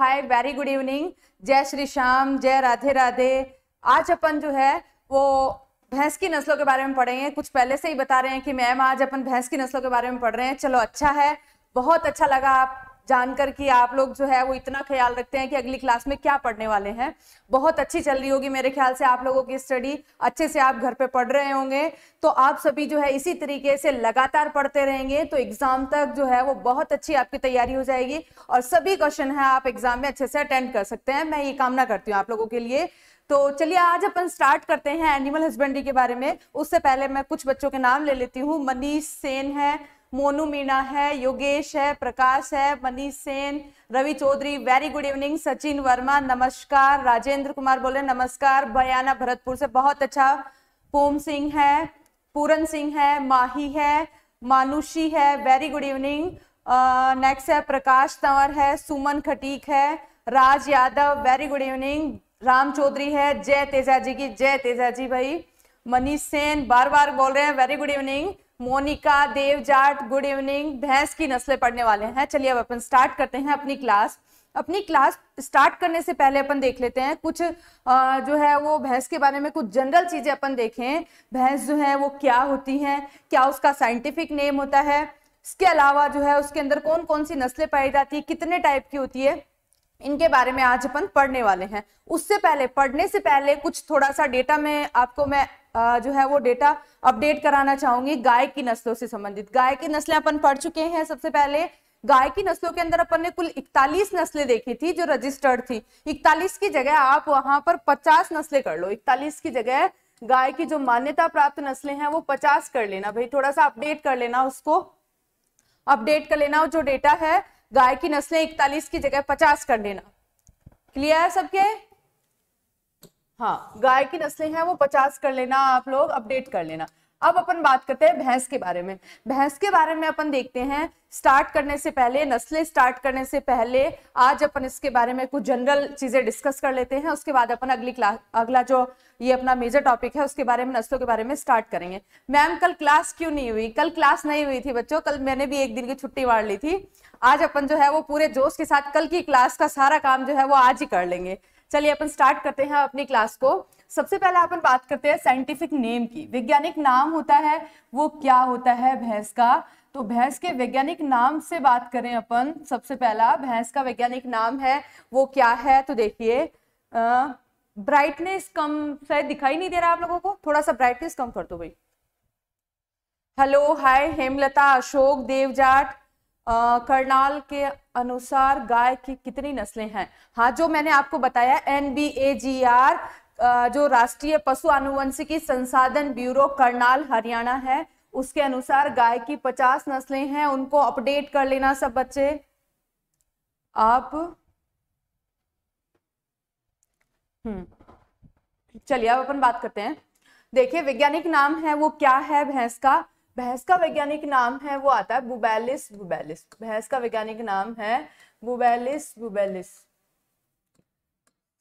Hi very good evening, जय श्री श्याम, जय राधे राधे। आज अपन जो है वो भैंस की नस्लों के बारे में पढ़ेंगे। कुछ पहले से ही बता रहे हैं कि मैम आज अपन भैंस की नस्लों के बारे में पढ़ रहे हैं। चलो अच्छा है, बहुत अच्छा लगा आप जानकर कि आप लोग जो है वो इतना ख्याल रखते हैं कि अगली क्लास में क्या पढ़ने वाले हैं। बहुत अच्छी चल रही होगी मेरे ख्याल से आप लोगों की स्टडी, अच्छे से आप घर पे पढ़ रहे होंगे। तो आप सभी जो है इसी तरीके से लगातार पढ़ते रहेंगे तो एग्जाम तक जो है वो बहुत अच्छी आपकी तैयारी हो जाएगी और सभी क्वेश्चन है आप एग्जाम में अच्छे से अटेंड कर सकते हैं। मैं ये कामना करती हूँ आप लोगों के लिए। तो चलिए आज अपन स्टार्ट करते हैं एनिमल हस्बेंड्री के बारे में। उससे पहले मैं कुछ बच्चों के नाम ले लेती हूँ। मनीष सेन है, मोनू मीणा है, योगेश है, प्रकाश है, Manish Sen, Ravi Chaudhary very good evening, Sachin Verma नमस्कार, राजेंद्र कुमार बोले नमस्कार, भयाना भरतपुर से बहुत अच्छा, पूम सिंह है, पूरन सिंह है, माही है, मानुषी है वेरी गुड इवनिंग। नेक्स्ट है प्रकाश तंवर है, सुमन खटीक है, Raj Yadav very good evening, Ram Chaudhary है, जय तेजा जी की जय तेजा जी भाई। मनीष सेन बार बार बोल रहे हैं very good evening. Monika Dev Jat good evening. भैंस की नस्लें पढ़ने वाले हैं। चलिए अब अपन स्टार्ट करते हैं अपनी क्लास। अपनी क्लास स्टार्ट करने से पहले अपन देख लेते हैं कुछ जो है वो भैंस के बारे में कुछ जनरल चीजें अपन देखें। भैंस जो है वो क्या होती है, क्या उसका साइंटिफिक नेम होता है, इसके अलावा जो है उसके अंदर कौन कौन सी नस्लें पाई जाती है, कितने टाइप की होती है, इनके बारे में आज अपन पढ़ने वाले हैं। उससे पहले पढ़ने से पहले कुछ थोड़ा सा डेटा में आपको मैं जो है वो डेटा अपडेट कराना चाहूंगी गाय की नस्लों से संबंधित। गाय की नस्लें अपन पढ़ चुके हैं। सबसे पहले गाय की नस्लों के अंदर अपन ने कुल 41 नस्लें देखी थी जो रजिस्टर्ड थी। 41 की जगह आप वहां पर 50 नस्लें कर लो। 41 की जगह गाय की जो मान्यता प्राप्त नस्लें हैं वो 50 कर लेना भाई, थोड़ा सा अपडेट कर लेना, उसको अपडेट कर लेना जो डेटा है। गाय की नस्लें 41 की जगह 50 कर लेना। क्लियर है सबके? हाँ, गाय की नस्लें हैं वो 50 कर लेना, आप लोग अपडेट कर लेना। अब अपन बात करते हैं भैंस के बारे में। भैंस के बारे में अपन देखते हैं स्टार्ट करने से पहले, नस्लें स्टार्ट करने से पहले आज अपन इसके बारे में कुछ जनरल चीजें डिस्कस कर लेते हैं। उसके बाद अपन अगली क्लास, अगला जो ये अपना मेजर टॉपिक है उसके बारे में, नस्लों के बारे में स्टार्ट करेंगे। मैम कल क्लास क्यों नहीं हुई? कल क्लास नहीं हुई थी बच्चों, कल मैंने भी एक दिन की छुट्टी मार ली थी। आज अपन जो है वो पूरे जोश के साथ कल की क्लास का सारा काम जो है वो आज ही कर लेंगे। चलिए अपन स्टार्ट करते हैं अपनी क्लास को। सबसे पहले अपन बात करते हैं साइंटिफिक नेम की। वैज्ञानिक नाम होता है वो क्या होता है भैंस का? तो भैंस के वैज्ञानिक नाम से बात करें अपन, सबसे पहला भैंस का वैज्ञानिक नाम है वो क्या है? तो देखिए, ब्राइटनेस कम, शायद दिखाई नहीं दे रहा आप लोगों को, थोड़ा सा ब्राइटनेस कम कर दो भाई। Hello, hi Hemlata, Ashok Devjat. करनाल के अनुसार गाय की कितनी नस्लें हैं? हाँ, जो मैंने आपको बताया NBAGR जो राष्ट्रीय पशु आनुवंशिकी संसाधन ब्यूरो करनाल हरियाणा है, उसके अनुसार गाय की 50 नस्लें हैं। उनको अपडेट कर लेना सब बच्चे आप। चलिए अब अपन बात करते हैं। देखिए वैज्ञानिक नाम है वो क्या है भैंस का? भैंस का वैज्ञानिक नाम है वो आता है बुबालिस बुबालिस। भैंस का वैज्ञानिक नाम है बुबालिस बुबालिस।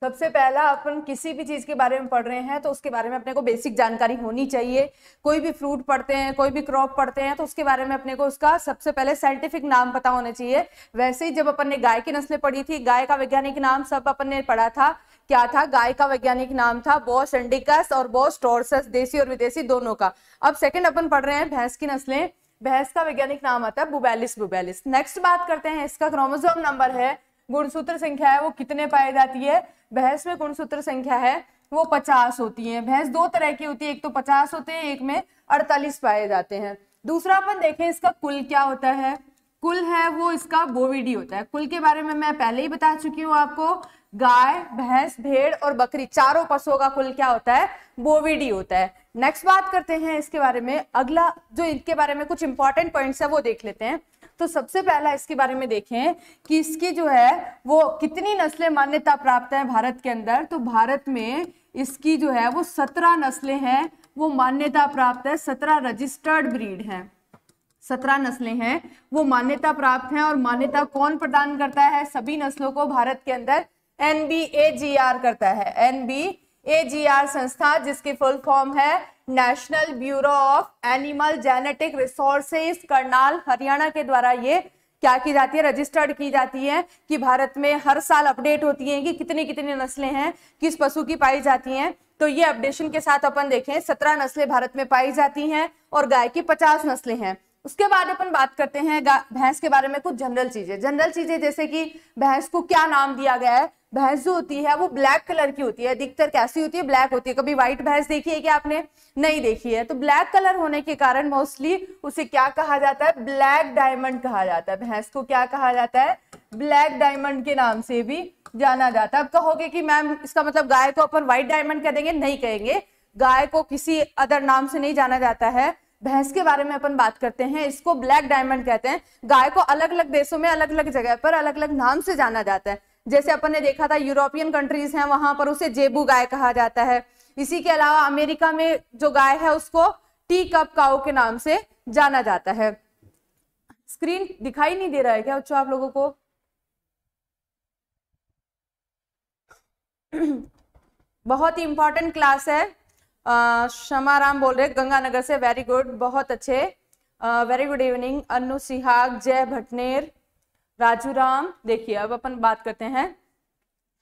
सबसे पहला अपन किसी भी चीज के बारे में पढ़ रहे हैं तो उसके बारे में अपने को बेसिक जानकारी होनी चाहिए। कोई भी फ्रूट पढ़ते हैं, कोई भी क्रॉप पढ़ते हैं तो उसके बारे में अपने को उसका सबसे पहले साइंटिफिक नाम पता होना चाहिए। वैसे ही जब अपन ने गाय की नस्लें पढ़ी थी, गाय का वैज्ञानिक नाम सब अपन ने पढ़ा था। क्या था गाय का वैज्ञानिक नाम? था बोस एंडिकस और बोस टॉर्सस, देसी और विदेशी दोनों का। अब सेकंड अपन पढ़ रहे हैं भैंस की नस्लें। भैंस का वैज्ञानिक नाम आता है बुबैलिस बुबैलिस। नेक्स्ट बात करते हैं, इसका क्रोमोसोम नंबर है, गुणसूत्र संख्या है वो कितने पाई जाती है? भैंस में गुणसूत्र संख्या है वो 50 होती है। भैंस दो तरह की होती है, एक तो 50 होते हैं, एक में 48 पाए जाते हैं। दूसरा अपन देखें इसका कुल क्या होता है? कुल है वो इसका बोविडी होता है। कुल के बारे में मैं पहले ही बता चुकी हूँ आपको, गाय, भैंस, भेड़ और बकरी चारों पशुओं का कुल क्या होता है? बोविडी होता है। नेक्स्ट बात करते हैं इसके बारे में, अगला जो इनके बारे में कुछ इंपॉर्टेंट पॉइंट्स है वो देख लेते हैं। तो सबसे पहला इसके बारे में देखें कि इसकी जो है वो कितनी नस्लें मान्यता प्राप्त है भारत के अंदर? तो भारत में इसकी जो है वो 17 नस्लें हैं वो मान्यता प्राप्त है। 17 रजिस्टर्ड ब्रीड हैं, 17 नस्लें हैं वो मान्यता प्राप्त हैं। और मान्यता कौन प्रदान करता है सभी नस्लों को भारत के अंदर? NBAGR करता है। NBAGR संस्था, जिसकी फुल फॉर्म है national bureau of animal genetic resources, Karnal Haryana के द्वारा ये क्या की जाती है, रजिस्टर्ड की जाती है, कि भारत में हर साल अपडेट होती है कि कितनी कितनी नस्लें हैं, किस पशु की पाई जाती हैं। तो ये अपडेशन के साथ अपन देखें 17 नस्लें भारत में पाई जाती हैं और गाय की 50 नस्लें हैं। उसके बाद अपन बात करते हैं भैंस के बारे में, कुछ जनरल चीजें जैसे कि भैंस को क्या नाम दिया गया है। भैंस जो होती है वो ब्लैक कलर की होती है, अधिकतर कैसी होती है, ब्लैक होती है। कभी व्हाइट भैंस देखी है कि आपने? नहीं देखी है। तो ब्लैक कलर होने के कारण मोस्टली उसे क्या कहा जाता है, ब्लैक डायमंड कहा जाता है। भैंस को क्या कहा जाता है, ब्लैक डायमंड के नाम से भी जाना जाता है। अब कहोगे कि मैम इसका मतलब गाय को अपन व्हाइट डायमंड कह देंगे, नहीं कहेंगे, गाय को किसी अदर नाम से नहीं जाना जाता है। भैंस के बारे में अपन बात करते हैं, इसको ब्लैक डायमंड कहते हैं। गाय को अलग अलग देशों में अलग अलग जगह पर अलग अलग नाम से जाना जाता है। जैसे अपन ने देखा था यूरोपियन कंट्रीज हैं, वहां पर उसे जेबू गाय कहा जाता है। इसी के अलावा अमेरिका में जो गाय है उसको टी कप काऊ के नाम से जाना जाता है। स्क्रीन दिखाई नहीं दे रहा है क्या बच्चों आप लोगों को? बहुत ही इंपॉर्टेंट क्लास है। शमाराम बोल रहे गंगानगर से, वेरी गुड, बहुत अच्छे, very good evening. Anu Sihag, जय भटनेर, राजू राम। देखिए अब अपन बात करते हैं,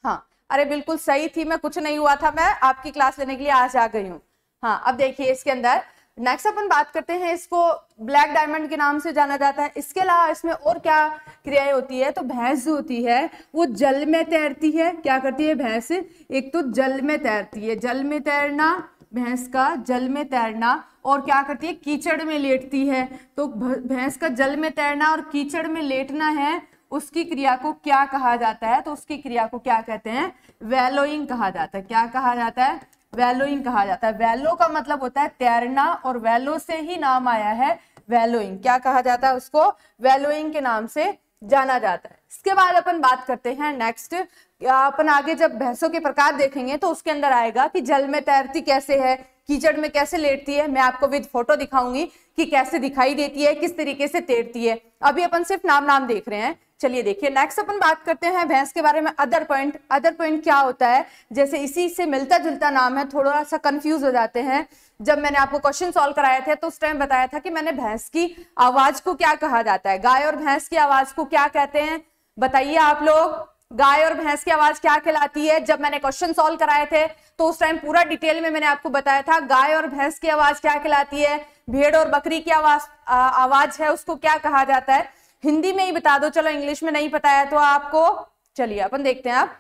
हाँ अरे बिल्कुल सही थी मैं, कुछ नहीं हुआ था, मैं आपकी क्लास लेने के लिए आज आ गई हूँ। हाँ अब देखिए इसके अंदर नेक्स्ट अपन बात करते हैं, इसको ब्लैक डायमंड के नाम से जाना जाता है। इसके अलावा इसमें और क्या क्रियाएं होती है, तो भैंस जो होती है वो जल में तैरती है। क्या करती है भैंस, एक तो जल में तैरती है, जल में तैरना भैंस का, जल में तैरना, और क्या करती है कीचड़ में लेटती है। तो भैंस का जल में तैरना और कीचड़ में लेटना है, उसकी क्रिया को क्या कहा जाता है, तो उसकी क्रिया को क्या कहते हैं, वैलोइंग कहा जाता है। क्या कहा जाता है, वैलोइंग कहा जाता है। वैलो का मतलब होता है तैरना और वैलो से ही नाम आया है वैलोइंग। क्या कहा जाता है उसको, वैलोइंग के नाम से जाना जाता है। इसके बाद अपन बात करते हैं नेक्स्ट, अपन आगे जब भैंसों के प्रकार देखेंगे तो उसके अंदर आएगा कि जल में तैरती कैसे है, कीचड़ में कैसे लेटती है। मैं आपको विद फोटो दिखाऊंगी कि कैसे दिखाई देती है, किस तरीके से तैरती है। अभी अपन सिर्फ नाम देख रहे हैं। चलिए देखिए नेक्स्ट अपन बात करते हैं भैंस के बारे में अदर पॉइंट क्या होता है। जैसे इसी से मिलता जुलता नाम है, थोड़ा सा कंफ्यूज हो जाते हैं। जब मैंने आपको क्वेश्चन सॉल्व कराए थे तो उस टाइम बताया था कि मैंने भैंस की आवाज को क्या कहा जाता है, गाय और भैंस की आवाज को क्या कहते हैं, बताइए आप लोग। गाय और भैंस की आवाज क्या कहलाती है, जब मैंने क्वेश्चन सॉल्व कराए थे तो उस टाइम पूरा डिटेल में मैंने आपको बताया था। गाय और भैंस की आवाज क्या कहलाती है, भेड़ और बकरी की आवाज है उसको क्या कहा जाता है। हिंदी में ही बता दो, चलो इंग्लिश में नहीं पता है तो आपको। चलिए अपन देखते हैं आप।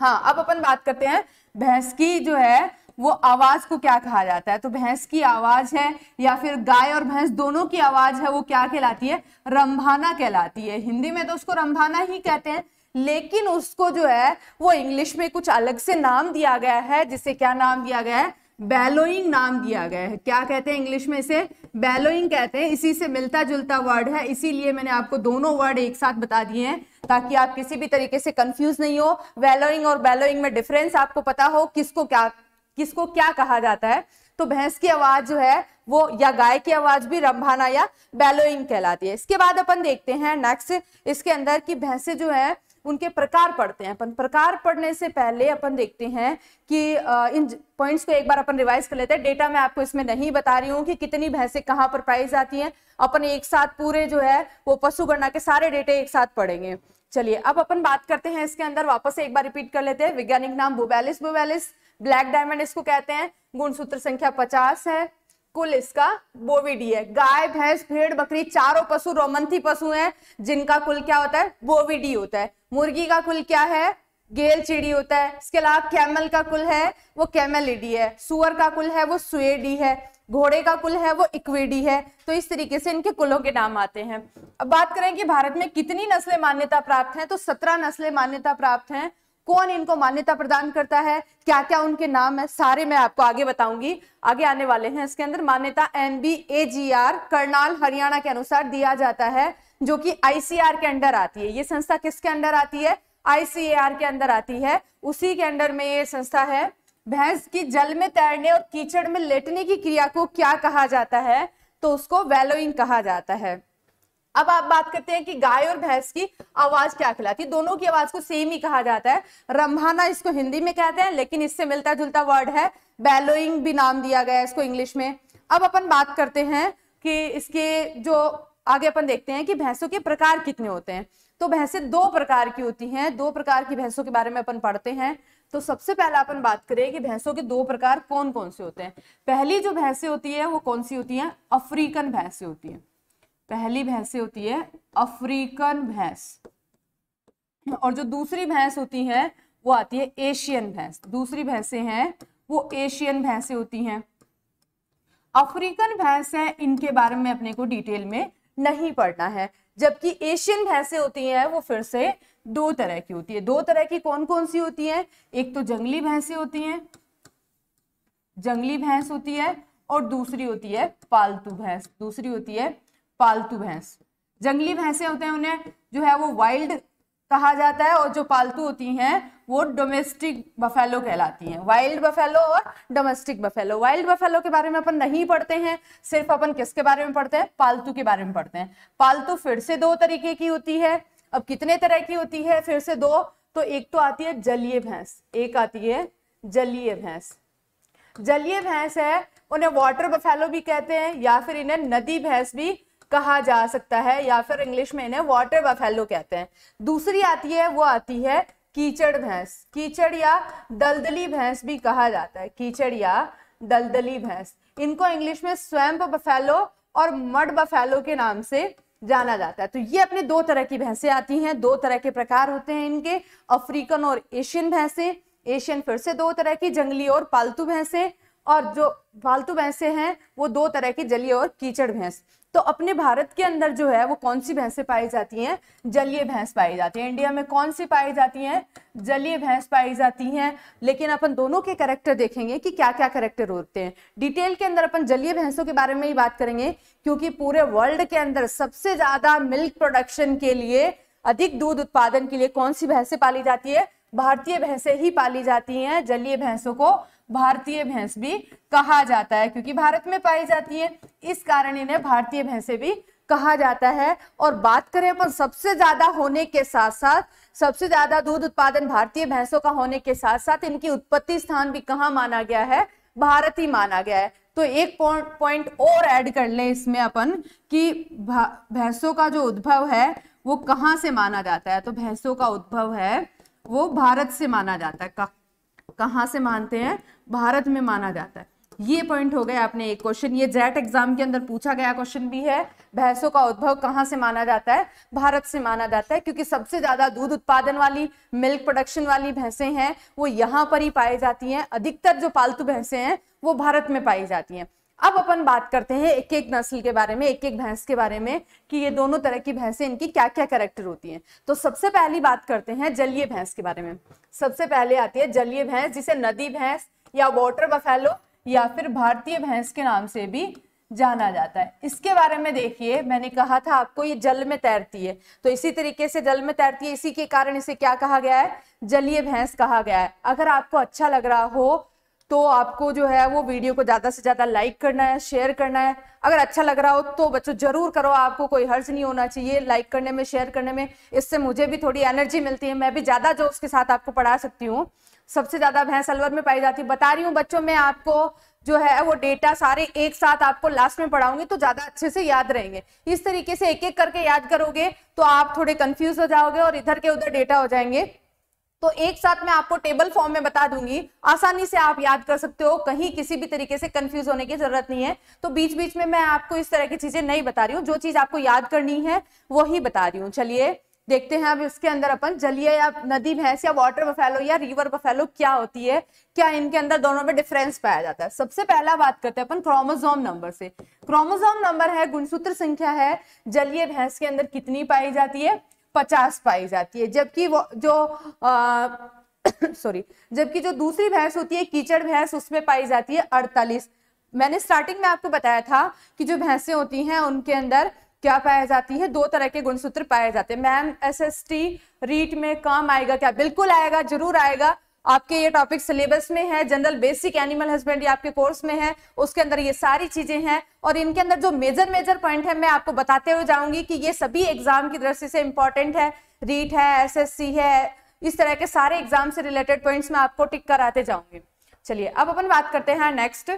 हाँ अब अपन बात करते हैं भैंस की जो है वो आवाज को क्या कहा जाता है। तो भैंस की आवाज है या फिर गाय और भैंस दोनों की आवाज है वो क्या कहलाती है, रंभाना कहलाती है। हिंदी में तो उसको रंभाना ही कहते हैं, लेकिन उसको जो है वो इंग्लिश में कुछ अलग से नाम दिया गया है, जिसे क्या नाम दिया गया है, बैलोइंग नाम दिया गया है। क्या कहते हैं इंग्लिश में, इसे बैलोइंग कहते हैं। इसी से मिलता जुलता वर्ड है, इसीलिए मैंने आपको दोनों वर्ड एक साथ बता दिए हैं ताकि आप किसी भी तरीके से कंफ्यूज नहीं हो। बैलोइंग और बैलोइंग में डिफरेंस आपको पता हो, किसको क्या कहा जाता है। तो भैंस की आवाज जो है वो या गाय की आवाज भी रंभाना या बैलोइंग कहलाती है। इसके बाद अपन देखते हैं नेक्स्ट इसके अंदर कि भैंसे जो है उनके प्रकार पढ़ते हैं। अपन प्रकार पढ़ने से पहले अपन देखते हैं कि इन पॉइंट्स को एक बार अपन रिवाइज कर लेते हैं। डेटा मैं आपको इसमें नहीं बता रही हूँ कि कितनी भैंसें कहाँ पर पाई जाती हैं, अपन एक साथ पूरे जो है वो पशु गणना के सारे डेटे एक साथ पढ़ेंगे। चलिए अब अपन बात करते हैं इसके अंदर, वापस एक बार रिपीट कर लेते हैं। वैज्ञानिक नाम बुबालिस बुबालिस, ब्लैक डायमंड इसको कहते हैं। गुणसूत्र संख्या 50 है, कुल इसका बोविडी है। गाय भैंस भेड़ बकरी चारों पशु रोमंथी पशु हैं, जिनका कुल क्या होता है, बोविडी होता है। मुर्गी का कुल क्या है, गेल चिड़ी होता है। इसके अलावा कैमल का कुल है वो कैमलिडी है, सुअर का कुल है वो सुएडी है, घोड़े का कुल है वो इक्विडी है। तो इस तरीके से इनके कुलों के नाम आते हैं। अब बात करें कि भारत में कितनी नस्लें मान्यता प्राप्त हैं, तो 17 नस्लें मान्यता प्राप्त हैं। कौन इनको मान्यता प्रदान करता है, क्या क्या उनके नाम है, सारे मैं आपको आगे बताऊंगी, आगे आने वाले हैं। इसके अंदर मान्यता NBAGR करनाल हरियाणा के अनुसार दिया जाता है, जो कि ICAR के अंडर आती है। ये संस्था किसके अंडर आती है, ICAR के अंदर आती है, उसी के अंडर में ये संस्था है। भैंस की जल में तैरने और कीचड़ में लेटने की क्रिया को क्या कहा जाता है, तो उसको वैलोइंग कहा जाता है। अब आप बात करते हैं कि गाय और भैंस की आवाज क्या कहलाती है। दोनों की आवाज को सेम ही कहा जाता है, रंभाना इसको हिंदी में कहते हैं, लेकिन इससे मिलता जुलता वर्ड है बैलोइंग भी नाम दिया गया है इसको इंग्लिश में। अब अपन बात करते हैं कि इसके जो आगे अपन देखते हैं कि भैंसों के प्रकार कितने होते हैं। तो भैंसें दो प्रकार की होती हैं, दो प्रकार की भैंसों के बारे में अपन पढ़ते हैं। तो सबसे पहला अपन बात करें कि भैंसों के दो प्रकार कौन कौन से होते हैं। पहली जो भैंसें होती है वो कौन सी होती हैं? अफ्रीकन भैंसें होती हैं। पहली भैंसें होती है अफ्रीकन भैंस, और जो दूसरी भैंस होती है वो आती है एशियन भैंस। दूसरी भैंसें हैं वो एशियन भैंसें होती हैं। अफ्रीकन भैंस है इनके बारे में अपने को डिटेल में नहीं पढ़ना है, जबकि एशियन भैंसें होती हैं वो फिर से दो तरह की होती है। दो तरह की कौन कौन सी होती हैं? एक तो जंगली भैंसें होती हैं, जंगली भैंस होती है, और दूसरी होती है पालतू भैंस। दूसरी होती है पालतू भैंस। जंगली भैंसें होते हैं उन्हें जो है वो वाइल्ड कहा जाता है, और जो पालतू होती हैं वो डोमेस्टिक बफेलो कहलाती हैं। वाइल्ड बफेलो और डोमेस्टिक बफेलो। वाइल्ड बफेलो के बारे में अपन नहीं पढ़ते हैं, सिर्फ अपन किसके बारे में पढ़ते हैं? पालतू के बारे में पढ़ते हैं। पालतू फिर से दो तरीके की होती है। अब कितने तरह की होती है? फिर से दो। तो एक तो आती है जलीय भैंस, एक आती है जलीय भैंस। जलीय भैंस है उन्हें वाटर बफेलो भी कहते हैं, या फिर इन्हें नदी भैंस भी कहा जा सकता है, या फिर इंग्लिश में इन्हें वाटर बफेलो कहते हैं। दूसरी आती है वो आती है कीचड़ भैंस। कीचड़ या दलदली भैंस भी कहा जाता है, कीचड़ या दलदली भैंस। इनको इंग्लिश में स्वैम्प बफेलो और मड बफेलो के नाम से जाना जाता है। तो ये अपने दो तरह की भैंसें आती हैं, दो तरह के प्रकार होते हैं इनके, अफ्रीकन और एशियन भैंसें। एशियन फिर से दो तरह की, जंगली और पालतू भैंसें, और जो पालतू भैंसें हैं वो दो तरह की, जलीय और कीचड़ भैंस। तो अपने भारत के अंदर जो है वो कौन सी भैंसें पाई जाती हैं? जलीय भैंस पाई जाती हैं। इंडिया में कौन सी पाई जाती हैं? जलीय भैंस पाई जाती हैं। लेकिन अपन दोनों के कैरेक्टर देखेंगे कि क्या क्या कैरेक्टर होते हैं। डिटेल के अंदर अपन जलीय भैंसों के बारे में ही बात करेंगे, क्योंकि पूरे वर्ल्ड के अंदर सबसे ज्यादा मिल्क प्रोडक्शन के लिए, अधिक दूध उत्पादन के लिए कौन सी भैंसें पाली जाती है? भारतीय भैंसें ही पाली जाती हैं। जलीय भैंसों को भारतीय भैंस भी कहा जाता है, क्योंकि भारत में पाई जाती है, इस कारण इन्हें भारतीय भैंसें भी कहा जाता है। और बात करें अपन, सबसे ज्यादा होने के साथ साथ, सबसे ज्यादा दूध उत्पादन भारतीय भैंसों का होने के साथ साथ इनकी उत्पत्ति स्थान भी कहाँ माना गया है? भारत ही माना गया है। तो एक पॉइंट और ऐड कर ले इसमें अपन कि भैंसों का जो उद्भव है वो कहाँ से माना जाता है? तो भैंसों का उद्भव है वो भारत से माना जाता है। कहाँ से मानते हैं? भारत में माना जाता है। ये पॉइंट हो गया आपने एक क्वेश्चन, ये जेट एग्जाम के अंदर पूछा गया क्वेश्चन भी है। भैंसों का उद्भव कहाँ से माना जाता है? भारत से माना जाता है, क्योंकि सबसे ज्यादा दूध उत्पादन वाली, मिल्क प्रोडक्शन वाली भैंसें हैं वो यहाँ पर ही पाई जाती हैं। अधिकतर जो पालतू भैंसें हैं वो भारत में पाई जाती हैं। अब अपन बात करते हैं एक एक नस्ल के बारे में, एक एक भैंस के बारे में कि ये दोनों तरह की भैंसें, इनकी क्या क्या कैरेक्टर होती हैं। तो सबसे पहली बात करते हैं जलीय भैंस के बारे में। सबसे पहले आती है जलीय भैंस, जिसे नदी भैंस या वाटर बफेलो या फिर भारतीय भैंस के नाम से भी जाना जाता है। इसके बारे में देखिए, मैंने कहा था आपको ये जल में तैरती है, तो इसी तरीके से जल में तैरती है, इसी के कारण इसे क्या कहा गया है? जलीय भैंस कहा गया है। अगर आपको अच्छा लग रहा हो तो आपको जो है वो वीडियो को ज़्यादा से ज़्यादा लाइक करना है, शेयर करना है। अगर अच्छा लग रहा हो तो बच्चों जरूर करो, आपको कोई हर्ज नहीं होना चाहिए लाइक करने में, शेयर करने में। इससे मुझे भी थोड़ी एनर्जी मिलती है, मैं भी ज़्यादा जोश के साथ आपको पढ़ा सकती हूँ। सबसे ज़्यादा भैंस अलवर में पाई जाती है। बता रही हूँ बच्चों, मैं आपको जो है वो डेटा सारे एक साथ आपको लास्ट में पढ़ाऊंगी तो ज़्यादा अच्छे से याद रहेंगे। इस तरीके से एक एक करके याद करोगे तो आप थोड़े कन्फ्यूज हो जाओगे और इधर के उधर डेटा हो जाएंगे। तो एक साथ मैं आपको टेबल फॉर्म में बता दूंगी, आसानी से आप याद कर सकते हो, कहीं किसी भी तरीके से कंफ्यूज होने की जरूरत नहीं है। तो बीच बीच में मैं आपको इस तरह की चीजें नहीं बता रही हूँ, जो चीज आपको याद करनी है वो ही बता रही हूँ। चलिए देखते हैं अब इसके अंदर अपन जलीय या नदी भैंस या वाटर बफेलो या रिवर बफेलो क्या होती है, क्या इनके अंदर दोनों में डिफरेंस पाया जाता है। सबसे पहला बात करते हैं अपन क्रोमोसोम नंबर से। क्रोमोसोम नंबर है, गुणसूत्र संख्या है। जलीय भैंस के अंदर कितनी पाई जाती है? 50 पाई जाती है। जबकि वो जबकि जो दूसरी भैंस होती है कीचड़ भैंस, उसमें पाई जाती है 48। मैंने स्टार्टिंग में आपको बताया था कि जो भैंसें होती हैं उनके अंदर क्या पाया जाती है? दो तरह के गुणसूत्र पाए जाते हैं। मैम SST रीट में काम आएगा क्या? बिल्कुल आएगा, जरूर आएगा। आपके ये टॉपिक सिलेबस में है, जनरल बेसिक एनिमल हस्बेंड्री आपके कोर्स में है, उसके अंदर ये सारी चीजें हैं। और इनके अंदर जो मेजर पॉइंट है मैं आपको बताते हुए जाऊंगी कि ये सभी एग्जाम की दृष्टि से इंपॉर्टेंट है। रीट है, SSC है, इस तरह के सारे एग्जाम से रिलेटेड पॉइंट्स में आपको टिक कराते जाऊंगी। चलिए अब अपन बात करते हैं नेक्स्ट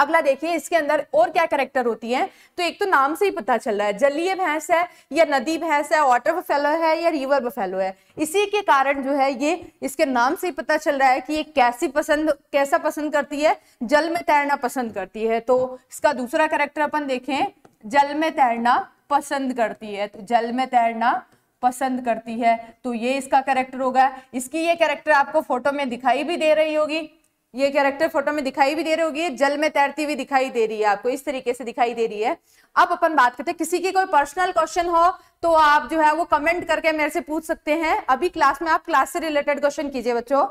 अगला देखिए इसके अंदर और क्या कैरेक्टर होती है। तो एक तो नाम से ही पता चल रहा है, जलीय भैंस है या नदी भैंस है, वाटर बफेलो है या रिवर बफेलो है। इसी के कारण जो है ये इसके नाम से ही पता चल रहा है कि ये कैसा पसंद करती है, जल में तैरना पसंद करती है। तो इसका दूसरा कैरेक्टर अपन देखें, जल में तैरना पसंद करती है। तो जल में तैरना पसंद करती है तो ये इसका कैरेक्टर होगा। इसकी ये कैरेक्टर आपको फोटो में दिखाई भी दे रही होगी, ये कैरेक्टर फोटो में दिखाई भी दे रही होगी, जल में तैरती हुई दिखाई दे रही है आपको, इस तरीके से दिखाई दे रही है। अब अपन बात करते हैं, किसी की कोई पर्सनल क्वेश्चन हो तो आप जो है वो कमेंट करके मेरे से पूछ सकते हैं। अभी क्लास में आप क्लास से रिलेटेड क्वेश्चन कीजिए बच्चों।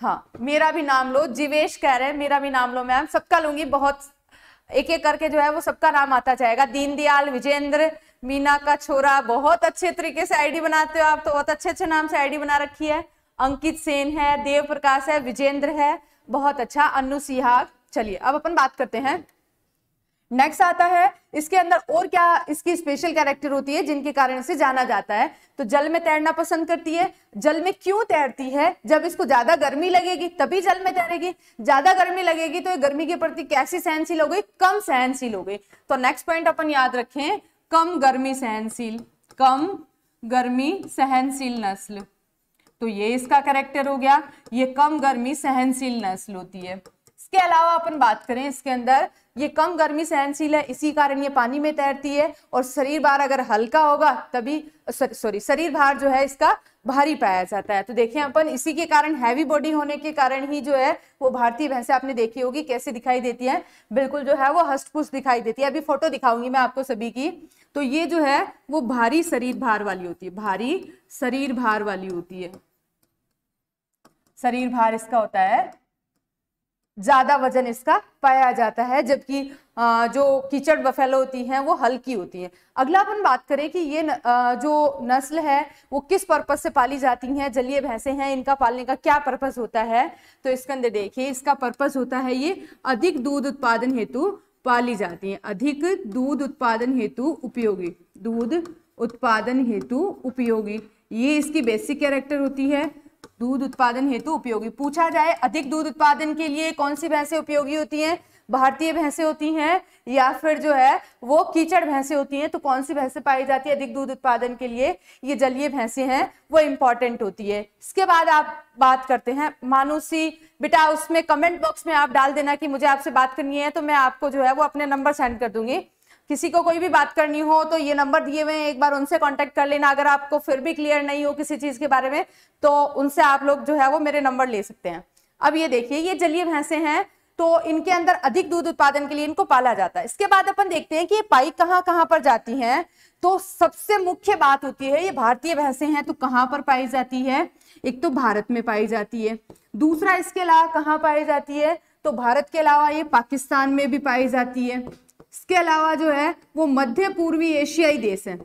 हाँ, मेरा भी नाम लो, जीवेश कह रहे हैं मेरा भी नाम लो मैम, सबका लूंगी, बहुत एक एक करके जो है वो सबका नाम आता जाएगा। दीनदयाल, विजेंद्र, मीना का छोरा, बहुत अच्छे तरीके से आईडी बनाते हो आप तो, बहुत अच्छे अच्छे नाम से आईडी बना रखी है। अंकित सेन है, देव प्रकाश है, विजेंद्र है, बहुत अच्छा, अनु सिहाग। चलिए अब अपन बात करते हैं, नेक्स्ट आता है इसके अंदर और क्या इसकी स्पेशल कैरेक्टर होती है जिनके कारण से जाना जाता है। तो जल में तैरना पसंद करती है, जल में क्यों तैरती है, जब इसको ज्यादा गर्मी लगेगी तभी जल में तैरेगी, ज्यादा गर्मी लगेगी तो ये गर्मी के प्रति कैसी सहनशील हो गई, कम सहनशील हो गई। तो नेक्स्ट पॉइंट अपन याद रखें, कम गर्मी सहनशील नस्ल, तो ये इसका कैरेक्टर हो गया, ये कम गर्मी सहनशील नस्ल होती है। इसके अलावा अपन बात करें, इसके अंदर ये कम गर्मी सहनशील है, इसी कारण ये पानी में तैरती है, और शरीर भार अगर हल्का होगा तभी शरीर भार जो है इसका भारी पाया जाता है। तो देखिए अपन इसी के कारण, हैवी बॉडी होने के कारण ही जो है वो भारतीय भैंसें आपने देखी होगी कैसे दिखाई देती है, बिल्कुल जो है वो हष्टपुष्ट दिखाई देती है। अभी फोटो दिखाऊंगी मैं आपको सभी की। तो ये जो है वो भारी शरीर भार वाली होती है, भारी शरीर भार वाली होती है, शरीर भार इसका होता है, ज्यादा वजन इसका पाया जाता है, जबकि जो कीचड़ बफेलो होती हैं वो हल्की होती है। अगला अपन बात करें कि ये जो नस्ल है वो किस पर्पस से पाली जाती हैं, जलीय भैंसें हैं, इनका पालने का क्या पर्पस होता है। तो इसके अंदर देखिए, इसका पर्पस होता है ये अधिक दूध उत्पादन हेतु पाली जाती है, अधिक दूध उत्पादन हेतु उपयोगी, दूध उत्पादन हेतु उपयोगी, ये इसकी बेसिक कैरेक्टर होती है, दूध उत्पादन हेतु उपयोगी। पूछा जाए अधिक दूध उत्पादन के लिए कौन सी भैंसें उपयोगी होती हैं, भारतीय भैंसें होती हैं या फिर जो है वो कीचड़ भैंसें होती हैं, तो कौन सी भैंसें पाई जाती है अधिक दूध उत्पादन के लिए, ये जलीय भैंसें हैं वो इम्पॉर्टेंट होती है। इसके बाद आप बात करते हैं, मानुसी बेटा उसमें कमेंट बॉक्स में आप डाल देना कि मुझे आपसे बात करनी है, तो मैं आपको जो है वो अपने नंबर सेंड कर दूंगी। किसी को कोई भी बात करनी हो तो ये नंबर दिए हुए हैं, एक बार उनसे कांटेक्ट कर लेना। अगर आपको फिर भी क्लियर नहीं हो किसी चीज़ के बारे में तो उनसे आप लोग जो है वो मेरे नंबर ले सकते हैं। अब ये देखिए, ये जलीय भैंसें हैं तो इनके अंदर अधिक दूध उत्पादन के लिए इनको पाला जाता है। इसके बाद अपन देखते हैं कि ये पाई कहाँ कहाँ पर जाती हैं। तो सबसे मुख्य बात होती है, ये भारतीय भैंसें हैं तो कहाँ पर पाई जाती है, एक तो भारत में पाई जाती है, दूसरा इसके अलावा कहाँ पाई जाती है, तो भारत के अलावा ये पाकिस्तान में भी पाई जाती है। इसके अलावा जो है वो मध्य पूर्वी एशियाई देश है,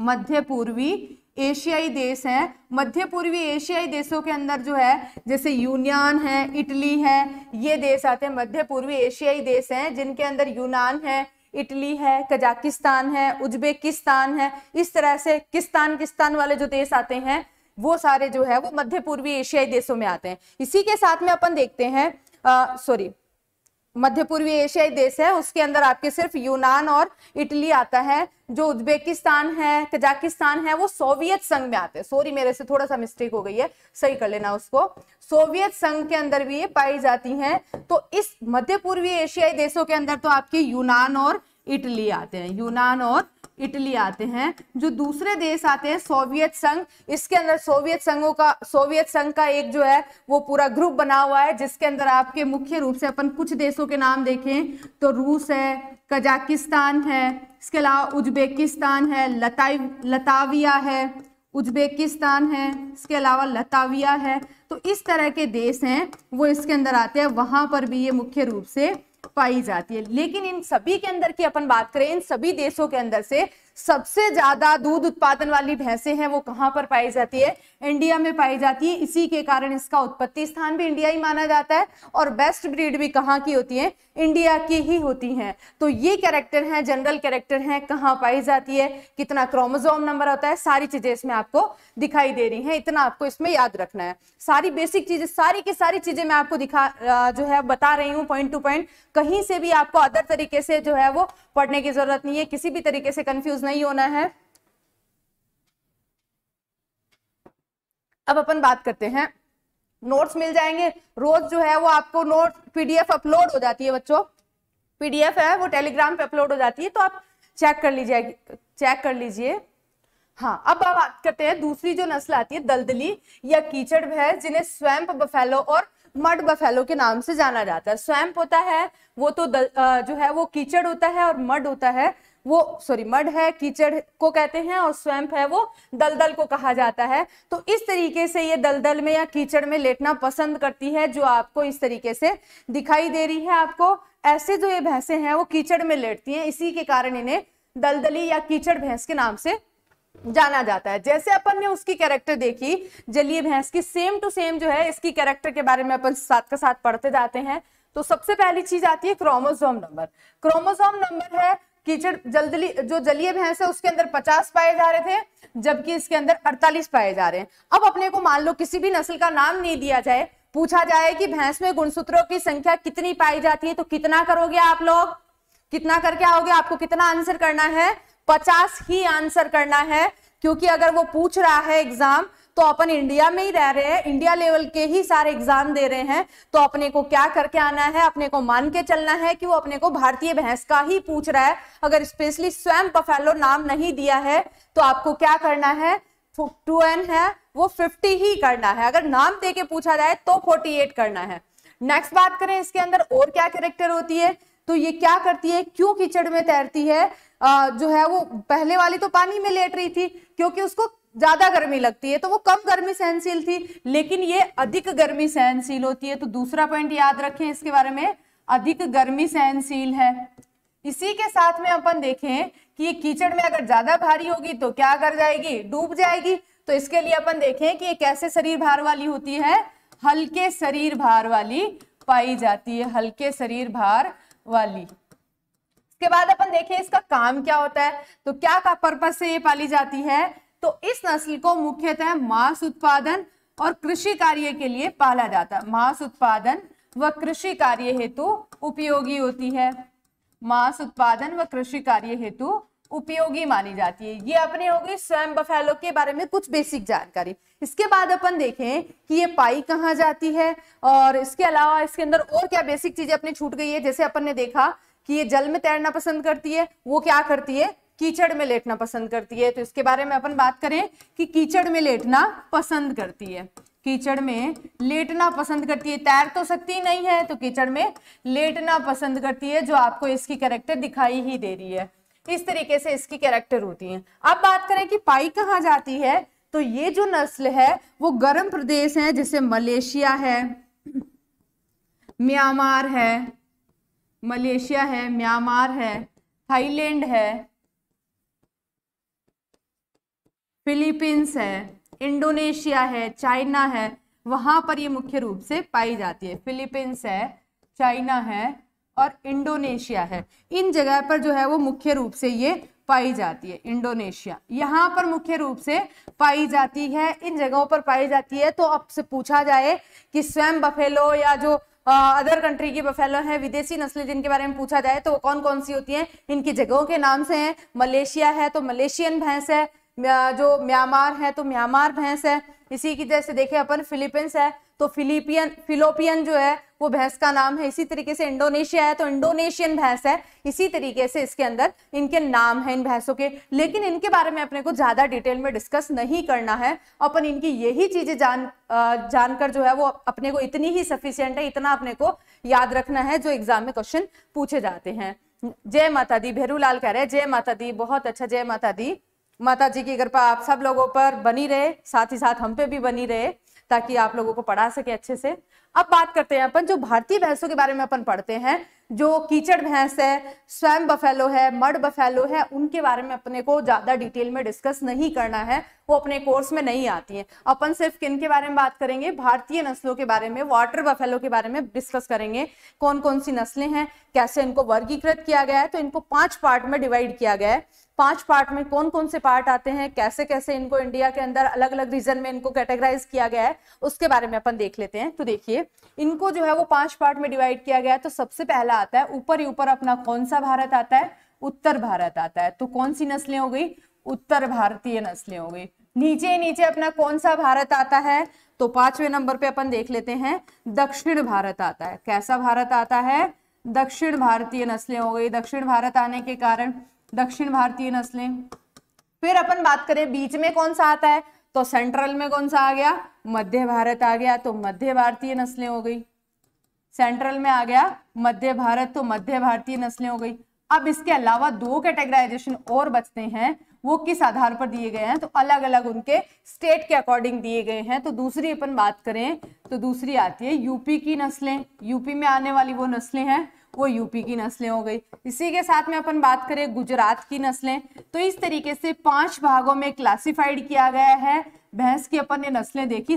मध्य पूर्वी एशियाई देश है, मध्य पूर्वी एशियाई देशों के अंदर जो है जैसे यूनान है, इटली है, ये देश आते हैं मध्य पूर्वी एशियाई देश हैं, जिनके अंदर यूनान है, इटली है, कजाकिस्तान है, उज्बेकिस्तान है, इस तरह से किस्तान वाले जो देश आते हैं वो सारे जो है वो मध्य पूर्वी एशियाई देशों में आते हैं। इसी के साथ में अपन देखते हैं, मध्य पूर्वी एशियाई देश है उसके अंदर आपके सिर्फ यूनान और इटली आता है, जो उज्बेकिस्तान है, कजाकिस्तान है वो सोवियत संघ में आते हैं। सॉरी मेरे से थोड़ा सा मिस्टेक हो गई है, सही कर लेना उसको, सोवियत संघ के अंदर भी ये पाई जाती हैं। तो इस मध्य पूर्वी एशियाई देशों के अंदर तो आपके यूनान और इटली आते हैं, यूनान और इटली आते हैं। जो दूसरे देश आते हैं सोवियत संघ, इसके अंदर सोवियत संघ का एक जो है वो पूरा ग्रुप बना हुआ है, जिसके अंदर आपके मुख्य रूप से अपन कुछ देशों के नाम देखें तो रूस है, कजाकिस्तान है, इसके अलावा उज्बेकिस्तान है, लताविया है, उज्बेकिस्तान है, इसके अलावा लताविया है। तो इस तरह के देश हैं वो इसके अंदर आते हैं, वहाँ पर भी ये मुख्य रूप से पाई जाती है। लेकिन इन सभी के अंदर की अपन बात करें, इन सभी देशों के अंदर से सबसे ज्यादा दूध उत्पादन वाली भैंसें हैं वो कहाँ पर पाई जाती है? इंडिया में पाई जाती है। इसी के कारण इसका उत्पत्ति स्थान भी इंडिया ही माना जाता है और बेस्ट ब्रीड भी कहाँ की होती है? इंडिया की ही होती हैं। तो ये कैरेक्टर हैं, जनरल कैरेक्टर हैं, कहाँ पाई जाती है, कितना क्रोमोसोम नंबर होता है, सारी चीजें इसमें आपको दिखाई दे रही हैं। इतना आपको इसमें याद रखना है, सारी बेसिक चीजें, सारी की सारी चीजें मैं आपको जो है बता रही हूँ पॉइंट टू पॉइंट। कहीं से भी आपको अदर तरीके से जो है वो पढ़ने की जरूरत नहीं है, किसी भी तरीके से कंफ्यूज नहीं होना है। अब अपन बात करते हैं, नोट्स मिल जाएंगे रोज जो है वो आपको, नोट पीडीएफ अपलोड हो जाती है बच्चों, पीडीएफ है वो टेलीग्राम पे अपलोड हो जाती है, तो आप चेक कर लीजिए। हाँ, अब आप बात करते हैं दूसरी जो नस्ल आती है दलदली या कीचड़ भैंस, जिन्हें स्वैम्प बफेलो और मड बफेलो के नाम से जाना जाता है। स्वैम्प होता है वो तो जो है वो कीचड़ होता है, और मड होता है वो मड है, कीचड़ को कहते हैं, और स्वैम्प है वो दलदल को कहा जाता है। तो इस तरीके से ये दलदल में या कीचड़ में लेटना पसंद करती है, जो आपको इस तरीके से दिखाई दे रही है। आपको ऐसे जो ये भैंसें हैं वो कीचड़ में लेटती हैं, इसी के कारण इन्हें दलदली या कीचड़ भैंस के नाम से जाना जाता है। जैसे अपन ने उसकी कैरेक्टर देखी जलीय भैंस की, सेम टू सेम जो है इसकी कैरेक्टर के बारे में अपन साथ का साथ पढ़ते जाते हैं। तो सबसे पहली चीज आती है क्रोमोसोम नंबर। क्रोमोसोम नंबर है कीचड़ जलदली जो जलीय भैंस है उसके अंदर 50 पाए जा रहे थे, जबकि इसके अंदर 48 पाए जा रहे हैं। अब अपने को मान लो किसी भी नस्ल का नाम नहीं दिया जाए, पूछा जाए कि भैंस में गुणसूत्रों की संख्या कितनी पाई जाती है, तो कितना करोगे आप लोग? कितना करके आओगे? आपको कितना आंसर करना है? 50 ही आंसर करना है, क्योंकि अगर वो पूछ रहा है एग्जाम तो अपन इंडिया में ही रह रहे हैं, इंडिया लेवल के ही सारे एग्जाम दे रहे हैं, तो अपने को क्या करके आना है? अपने को मान के चलना है कि वो अपने को भारतीय भैंस का ही पूछ रहा है। अगर स्पेशली स्वयं बफेलो नाम नहीं दिया है तो आपको क्या करना है? 2n है वो 50 ही करना है, अगर नाम दे के पूछा जाए तो 48 करना है। नेक्स्ट बात करें इसके अंदर और क्या कैरेक्टर होती है, तो ये क्या करती है, क्यों कीचड़ में तैरती है? जो है वो पहले वाली तो पानी में लेट रही थी क्योंकि उसको ज्यादा गर्मी लगती है, तो वो कम गर्मी सहनशील थी, लेकिन ये अधिक गर्मी सहनशील होती है। तो दूसरा पॉइंट याद रखें इसके बारे में, अधिक गर्मी सहनशील है। इसी के साथ में अपन देखें कि ये कीचड़ में अगर ज्यादा भारी होगी तो क्या कर जाएगी? डूब जाएगी। तो इसके लिए अपन देखें कि ये कैसे शरीर भार वाली होती है? हल्के शरीर भार वाली पाई जाती है, हल्के शरीर भार वाली। इसके बाद अपन देखें इसका काम क्या होता है, तो क्या का पर्पस से ये पाली जाती है? तो इस नस्ल को मुख्यतः मांस उत्पादन और कृषि कार्य के लिए पाला जाता है। मांस उत्पादन व कृषि कार्य हेतु उपयोगी होती है, मांस उत्पादन व कृषि कार्य हेतु उपयोगी मानी जाती है। ये अपनी होगी स्वयं बफेलो के बारे में कुछ बेसिक जानकारी। इसके बाद अपन देखें कि ये पाई कहाँ जाती है, और इसके अलावा इसके अंदर और क्या बेसिक चीजें अपने छूट गई है। जैसे अपन ने देखा कि ये जल में तैरना पसंद करती है, वो क्या करती है? कीचड़ में लेटना पसंद करती है। तो इसके बारे में अपन बात करें कि कीचड़ में लेटना पसंद करती है, कीचड़ में लेटना पसंद करती है, तैर तो सकती नहीं है तो कीचड़ में लेटना पसंद करती है, जो आपको इसकी कैरेक्टर दिखाई ही दे रही है। इस तरीके से इसकी कैरेक्टर होती है। अब बात करें कि पाई कहाँ जाती है, तो ये जो नस्ल है वो गर्म प्रदेश है, जैसे मलेशिया है, म्यांमार है, मलेशिया है, म्यांमार है, थाईलैंड है, फिलीपींस है, इंडोनेशिया है, चाइना है, वहां पर ये मुख्य रूप से पाई जाती है। फिलीपींस है, चाइना है और इंडोनेशिया है, इन जगह पर जो है वो मुख्य रूप से ये पाई जाती है। इंडोनेशिया यहाँ पर मुख्य रूप से पाई जाती है, इन जगहों पर पाई जाती है। तो आपसे पूछा जाए कि स्वयं बफेलो या जो अदर कंट्री की बफेलो है, विदेशी नस्लें जिनके बारे में पूछा जाए तो वो कौन कौन सी होती हैं, इनकी जगहों के नाम से हैं। मलेशिया है तो मलेशियन भैंस है, जो म्यांमार है तो म्यांमार भैंस है। इसी की जैसे देखें अपन फिलीपींस है तो फिलोपियन जो है वो भैंस का नाम है। इसी तरीके से इंडोनेशिया है तो इंडोनेशियन भैंस है। इसी तरीके से इसके अंदर इनके नाम है इन भैंसों के, लेकिन इनके बारे में अपने को ज्यादा डिटेल में डिस्कस नहीं करना है। अपन इनकी यही चीजें जानकर जो है वो अपने को इतनी ही सफिशियंट है, इतना अपने को याद रखना है जो एग्जाम में क्वेश्चन पूछे जाते हैं। जय माता दी, भेरूलाल कह रहे हैं जय माता दी, बहुत अच्छा, जय माता दी। माता जी की कृपा आप सब लोगों पर बनी रहे, साथ ही साथ हम पे भी बनी रहे, ताकि आप लोगों को पढ़ा सके अच्छे से। अब बात करते हैं अपन जो भारतीय भैंसों के बारे में अपन पढ़ते हैं, जो कीचड़ भैंस है, स्वैम बफेलो है, मड बफेलो है, उनके बारे में अपने को ज़्यादा डिटेल में डिस्कस नहीं करना है, वो अपने कोर्स में नहीं आती हैं। अपन सिर्फ किन के बारे में बात करेंगे, भारतीय नस्लों के बारे में, वाटर बफेलो के बारे में डिस्कस करेंगे। कौन कौन सी नस्लें हैं, कैसे इनको वर्गीकृत किया गया है, तो इनको 5 पार्ट में डिवाइड किया गया है। 5 पार्ट में कौन कौन से पार्ट आते हैं, कैसे कैसे इनको इंडिया के अंदर अलग अलग रीजन में इनको कैटेगराइज किया गया है, उसके बारे में अपन देख लेते हैं। तो देखिए इनको जो है वो 5 पार्ट में डिवाइड किया गया है। तो सबसे पहला आता है ऊपर ही ऊपर अपना कौन सा भारत आता है, उत्तर भारत आता है। तो कौन सी नस्लें हो गई, उत्तर भारतीय नस्लें हो गई। नीचे नीचे अपना कौन सा भारत आता है, तो 5वें नंबर पे अपन देख लेते हैं दक्षिण भारत आता है। कैसा भारत आता है, दक्षिण भारतीय नस्लें हो गई। दक्षिण भारत आने के कारण दक्षिण भारतीय नस्लें। फिर अपन बात करें बीच में कौन सा आता है, तो सेंट्रल में कौन सा आ गया, मध्य भारत आ गया, तो मध्य भारतीय नस्लें हो गई। सेंट्रल में आ गया मध्य भारत, तो मध्य भारतीय नस्लें हो गई। अब इसके अलावा 2 कैटेगराइजेशन और बचते हैं, वो किस आधार पर दिए गए हैं, तो अलग अलग उनके स्टेट के अकॉर्डिंग दिए गए हैं। तो दूसरी अपन बात करें तो दूसरी आती है यूपी की नस्लें। यूपी में आने वाली वो नस्लें हैं, वो यूपी की नस्लें हो गई। इसी के साथ में अपन बात करें गुजरात की नस्लें। तो इस तरीके से 5 भागों में क्लासिफाइड किया गया है। भैंस की अपन ने नस्लें देखी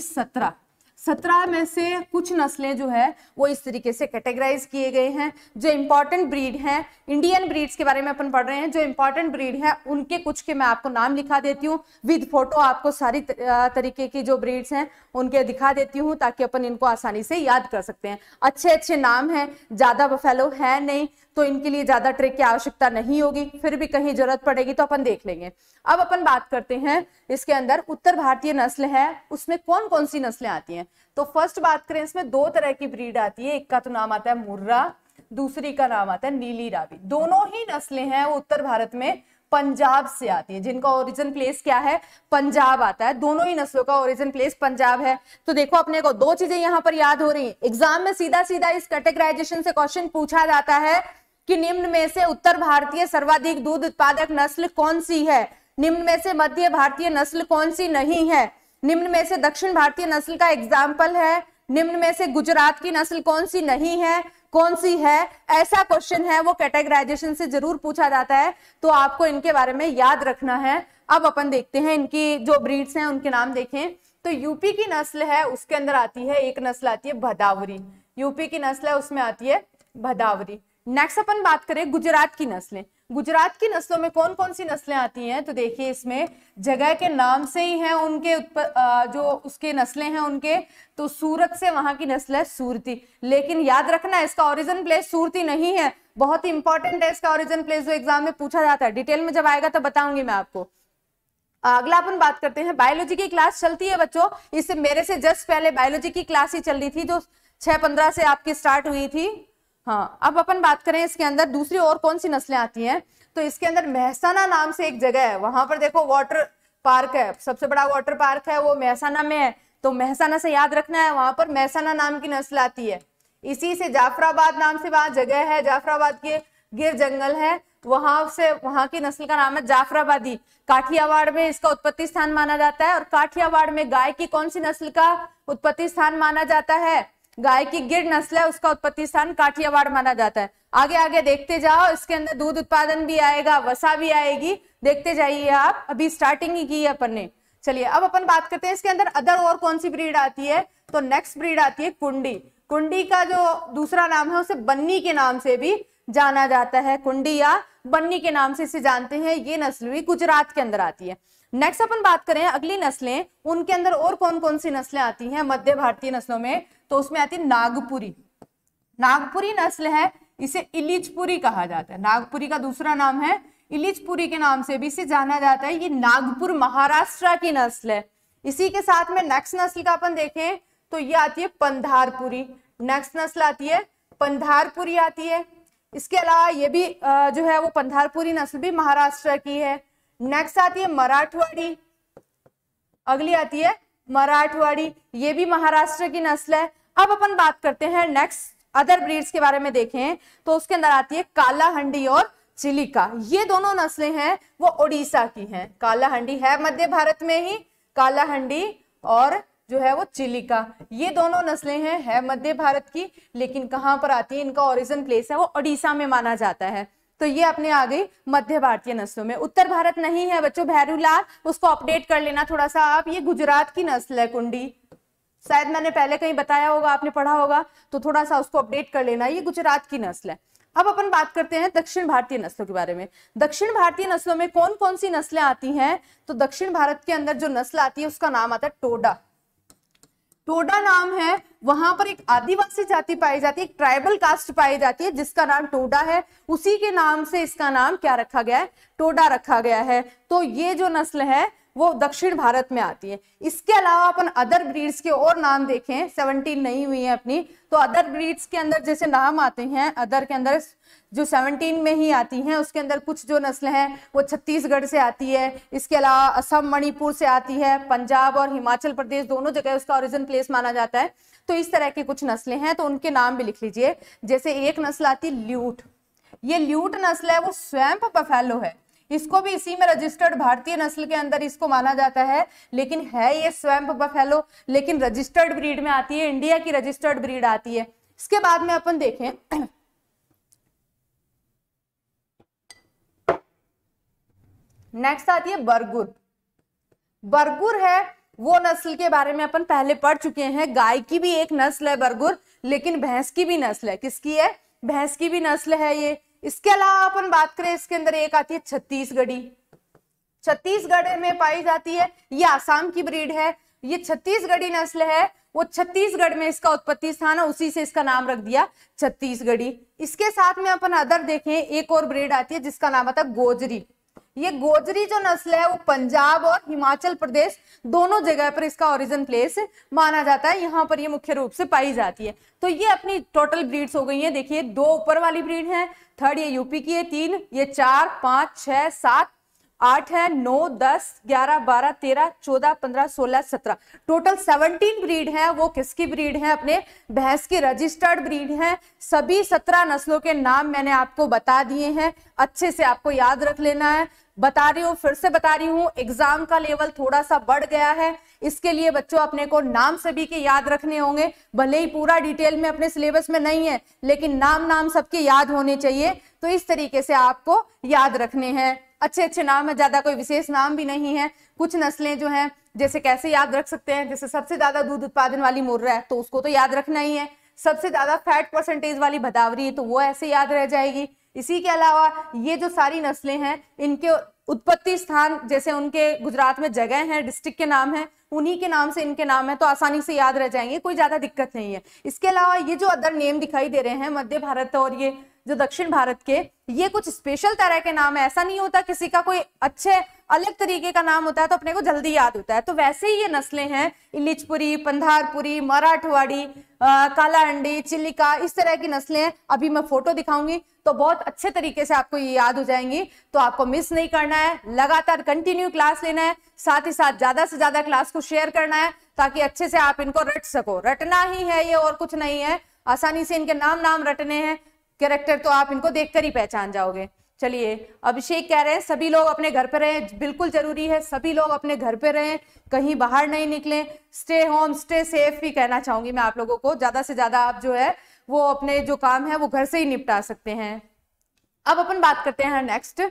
17 में से कुछ नस्लें जो है वो इस तरीके से कैटेगराइज किए गए हैं। जो इम्पॉर्टेंट ब्रीड हैं, इंडियन ब्रीड्स के बारे में अपन पढ़ रहे हैं, जो इम्पॉर्टेंट ब्रीड हैं उनके कुछ के मैं आपको नाम लिखा देती हूँ विद फोटो, आपको सारी तरीके की जो ब्रीड्स हैं उनके दिखा देती हूँ ताकि अपन इनको आसानी से याद कर सकते हैं। अच्छे अच्छे नाम हैं, ज़्यादा बफेलो है नहीं तो इनके लिए ज़्यादा ट्रिक की आवश्यकता नहीं होगी, फिर भी कहीं जरूरत पड़ेगी तो अपन देख लेंगे। अब अपन बात करते हैं इसके अंदर उत्तर भारतीय नस्ल है उसमें कौन कौन सी नस्लें आती हैं। तो फर्स्ट बात करें इसमें 2 तरह की ब्रीड आती है, एक का तो नाम आता है मुर्रा, दूसरी का नाम आता है नीली रावी। दोनों ही नस्लें हैं वो उत्तर भारत में पंजाब से आती है, जिनका ओरिजिन प्लेस क्या है, पंजाब आता है। दोनों ही नस्लों का ओरिजिन प्लेस पंजाब है। तो देखो अपने को 2 चीजें यहाँ पर याद हो रही है। एग्जाम में सीधा सीधा इस कैटेगराइजेशन से क्वेश्चन पूछा जाता है कि निम्न में से उत्तर भारतीय सर्वाधिक दूध उत्पादक नस्ल कौन सी है, निम्न में से मध्य भारतीय नस्ल कौन सी नहीं है, निम्न में से दक्षिण भारतीय नस्ल का एग्जाम्पल है, निम्न में से गुजरात की नस्ल कौन सी नहीं है, कौन सी है, ऐसा क्वेश्चन है वो कैटेगराइजेशन से जरूर पूछा जाता है। तो आपको इनके बारे में याद रखना है। अब अपन देखते हैं इनकी जो ब्रीड्स हैं उनके नाम देखें। तो यूपी की नस्ल है उसके अंदर आती है एक नस्ल आती है भदावरी, यूपी की नस्ल है उसमें आती है भदावरी। नेक्स्ट अपन बात करें गुजरात की नस्लें। गुजरात की नस्लों में कौन कौन सी नस्लें आती हैं, तो देखिए इसमें जगह के नाम से ही हैं उनके जो उसके नस्लें हैं उनके, तो सूरत से वहां की नस्ल है सूरती। लेकिन याद रखना इसका ओरिजिन प्लेस सूरती नहीं है, बहुत ही इंपॉर्टेंट है इसका ओरिजिन प्लेस, जो एग्जाम में पूछा जाता है, डिटेल में जब आएगा तब बताऊंगी मैं आपको। अगला अपन बात करते हैं, बायोलॉजी की क्लास चलती है बच्चों, इससे मेरे से जस्ट पहले बायोलॉजी की क्लास ही चल रही थी जो 6:15 से आपकी स्टार्ट हुई थी। हाँ, अब अपन बात करें इसके अंदर दूसरी और कौन सी नस्लें आती हैं, तो इसके अंदर मेहसाना नाम से एक जगह है, वहां पर देखो वाटर पार्क है, सबसे बड़ा वाटर पार्क है वो मेहसाना में है, तो मेहसाना से याद रखना है, वहां पर मेहसाना नाम की नस्ल आती है। इसी से जाफराबाद नाम से वहां जगह है, जाफराबाद के गिर जंगल है, वहां से वहां की नस्ल का नाम है जाफराबादी। काठियावाड़ में इसका उत्पत्ति स्थान माना जाता है। और काठियावाड़ में गाय की कौन सी नस्ल का उत्पत्ति स्थान माना जाता है, गाय की गिर नस्ल है उसका उत्पत्ति स्थान काठियावाड़ माना जाता है। आगे आगे देखते जाओ, इसके अंदर दूध उत्पादन भी आएगा, वसा भी आएगी, देखते जाइए आप, अभी स्टार्टिंग ही की है अपन ने। चलिए अब अपन बात करते हैं इसके अंदर अदर और कौन सी ब्रीड आती है, तो नेक्स्ट ब्रीड आती है कुंडी। कुंडी का जो दूसरा नाम है उसे बन्नी के नाम से भी जाना जाता है, कुंडी या बन्नी के नाम से इसे जानते हैं। ये नस्ल भी गुजरात के अंदर आती है। नेक्स्ट अपन बात करें अगली नस्लें, उनके अंदर और कौन कौन सी नस्लें आती हैं मध्य भारतीय नस्लों में, तो उसमें आती है नागपुरी। नागपुरी नस्ल है, इसे इलिचपुरी कहा जाता है, नागपुरी का दूसरा नाम है इलिचपुरी के नाम से भी इसे जाना जाता है। ये नागपुर महाराष्ट्र की नस्ल है। इसी के साथ में नेक्स्ट नस्ल का अपन देखें तो ये आती है पंधारपुरी, नेक्स्ट नस्ल आती है पंधारपुरी आती है। इसके अलावा ये भी जो है वो पंधारपुरी नस्ल भी महाराष्ट्र की है। नेक्स्ट आती है मराठवाड़ी, अगली आती है मराठवाड़ी, ये भी महाराष्ट्र की नस्ल है। अब अपन बात करते हैं नेक्स्ट अदर ब्रीड्स के बारे में देखें तो उसके अंदर आती है काला हंडी और चिलिका। ये दोनों नस्लें हैं वो ओडिशा की हैं। काला हंडी है मध्य भारत में ही, काला हंडी और जो है वो चिलिका। ये दोनों नस्लें हैं मध्य भारत की, लेकिन कहाँ पर आती है, इनका ओरिजिन प्लेस है वो ओडिशा में माना जाता है। तो ये अपने आ गई मध्य भारतीय नस्लों में। उत्तर भारत नहीं है बच्चों, भैरूलाल उसको अपडेट कर लेना थोड़ा सा आप। ये गुजरात की नस्ल है कुंडी, शायद मैंने पहले कहीं बताया होगा, आपने पढ़ा होगा, तो थोड़ा सा उसको अपडेट कर लेना, ये गुजरात की नस्ल है। अब अपन बात करते हैं दक्षिण भारतीय नस्लों के बारे में। दक्षिण भारतीय नस्लों में कौन कौन सी नस्लें आती हैं, तो दक्षिण भारत के अंदर जो नस्ल आती है उसका नाम आता है टोडा। टोडा नाम है, वहां पर एक आदिवासी जाति पाई जाती है, एक ट्राइबल कास्ट पाई जाती है जिसका नाम टोडा है, उसी के नाम से इसका नाम क्या रखा गया है, टोडा रखा गया है। तो ये जो नस्ल है वो दक्षिण भारत में आती है। इसके अलावा अपन अदर ब्रीड्स के और नाम देखें, 17 नहीं हुई है अपनी, तो अदर ब्रीड्स के अंदर जैसे नाम आते हैं अदर के अंदर जो 17 में ही आती हैं, उसके अंदर कुछ जो नस्लें हैं वो छत्तीसगढ़ से आती है, इसके अलावा असम मणिपुर से आती है, पंजाब और हिमाचल प्रदेश दोनों जगह उसका ओरिजिन प्लेस माना जाता है। तो इस तरह की कुछ नस्लें हैं, तो उनके नाम भी लिख लीजिए। जैसे एक नस्ल आती है ल्यूट, ये ल्यूट नस्ल है वो स्वैम्प बफेलो है, इसको भी इसी में रजिस्टर्ड भारतीय नस्ल के अंदर इसको माना जाता है, लेकिन है ये स्वैम्प बफेलो, लेकिन रजिस्टर्ड ब्रीड में आती है, इंडिया की रजिस्टर्ड ब्रीड आती है। इसके बाद में अपन देखें नेक्स्ट आती है बरगुर। बरगुर है वो नस्ल के बारे में अपन पहले पढ़ चुके हैं, गाय की भी एक नस्ल है बरगुर, लेकिन भैंस की भी नस्ल है। किसकी है, भैंस की भी नस्ल है ये। इसके अलावा अपन बात करें, इसके अंदर एक आती है छत्तीसगढ़ी, छत्तीसगढ़ में पाई जाती है, ये आसाम की ब्रीड है, ये छत्तीसगढ़ी नस्ल है, वो छत्तीसगढ़ में इसका उत्पत्ति स्थान है, उसी से इसका नाम रख दिया छत्तीसगढ़ी। इसके साथ में अपन अदर देखें, एक और ब्रीड आती है जिसका नाम आता है गोजरी। ये गोजरी जो नस्ल है वो पंजाब और हिमाचल प्रदेश दोनों जगह पर इसका ओरिजिन प्लेस माना जाता है, यहाँ पर ये मुख्य रूप से पाई जाती है। तो ये अपनी टोटल ब्रीड्स हो गई हैं। देखिए दो ऊपर वाली ब्रीड है, थर्ड ये यूपी की है, तीन ये, 4, 5, 6, 7, 8 है, 9, 10, 11, 12, 13, 14, 15, 16, 17 टोटल 17 ब्रीड है। वो किसकी ब्रीड है, अपने भैंस की रजिस्टर्ड ब्रीड है। सभी 17 नस्लों के नाम मैंने आपको बता दिए हैं, अच्छे से आपको याद रख लेना है। बता रही हूँ, फिर से बता रही हूँ, एग्जाम का लेवल थोड़ा सा बढ़ गया है, इसके लिए बच्चों अपने को नाम सभी के याद रखने होंगे। भले ही पूरा डिटेल में अपने सिलेबस में नहीं है, लेकिन नाम सबके याद होने चाहिए। तो इस तरीके से आपको याद रखने हैं। अच्छे अच्छे नाम है, ज्यादा कोई विशेष नाम भी नहीं है। कुछ नस्लें जो हैं जैसे कैसे याद रख सकते हैं, जैसे सबसे ज्यादा दूध उत्पादन वाली मुर्रा है तो उसको तो याद रखना ही है, सबसे ज्यादा फैट परसेंटेज वाली भदावरी है तो वो ऐसे याद रह जाएगी। इसी के अलावा ये जो सारी नस्लें हैं इनके उत्पत्ति स्थान, जैसे उनके गुजरात में जगह है, डिस्ट्रिक्ट के नाम है, उन्हीं के नाम से इनके नाम है, तो आसानी से याद रह जाएंगे, कोई ज्यादा दिक्कत नहीं है। इसके अलावा ये जो अदर नेम दिखाई दे रहे हैं मध्य भारत और ये जो दक्षिण भारत के, ये कुछ स्पेशल तरह के नाम है, ऐसा नहीं होता किसी का कोई अच्छे अलग तरीके का नाम होता है तो अपने को जल्दी याद होता है। तो वैसे ही ये नस्लें हैं इलिचपुरी, पंधारपुरी, मराठवाड़ी, काला हंडी, चिलिका, इस तरह की नस्लें हैं। अभी मैं फोटो दिखाऊंगी तो बहुत अच्छे तरीके से आपको ये याद हो जाएंगी। तो आपको मिस नहीं करना है, लगातार कंटिन्यू क्लास लेना है, साथ ही साथ ज्यादा से ज्यादा क्लास को शेयर करना है ताकि अच्छे से आप इनको रट सको। रटना ही है ये, और कुछ नहीं है, आसानी से इनके नाम रटने हैं, कैरेक्टर तो आप इनको देखकर ही पहचान जाओगे। चलिए, अभिषेक कह रहे हैं सभी लोग अपने घर पे रहें, बिल्कुल जरूरी है सभी लोग अपने घर पे रहें, कहीं बाहर नहीं निकलें, स्टे होम स्टे सेफ भी कहना चाहूंगी मैं आप लोगों को। ज्यादा से ज्यादा आप जो है वो अपने जो काम है वो घर से ही निपटा सकते हैं। अब अपन बात करते हैं नेक्स्ट,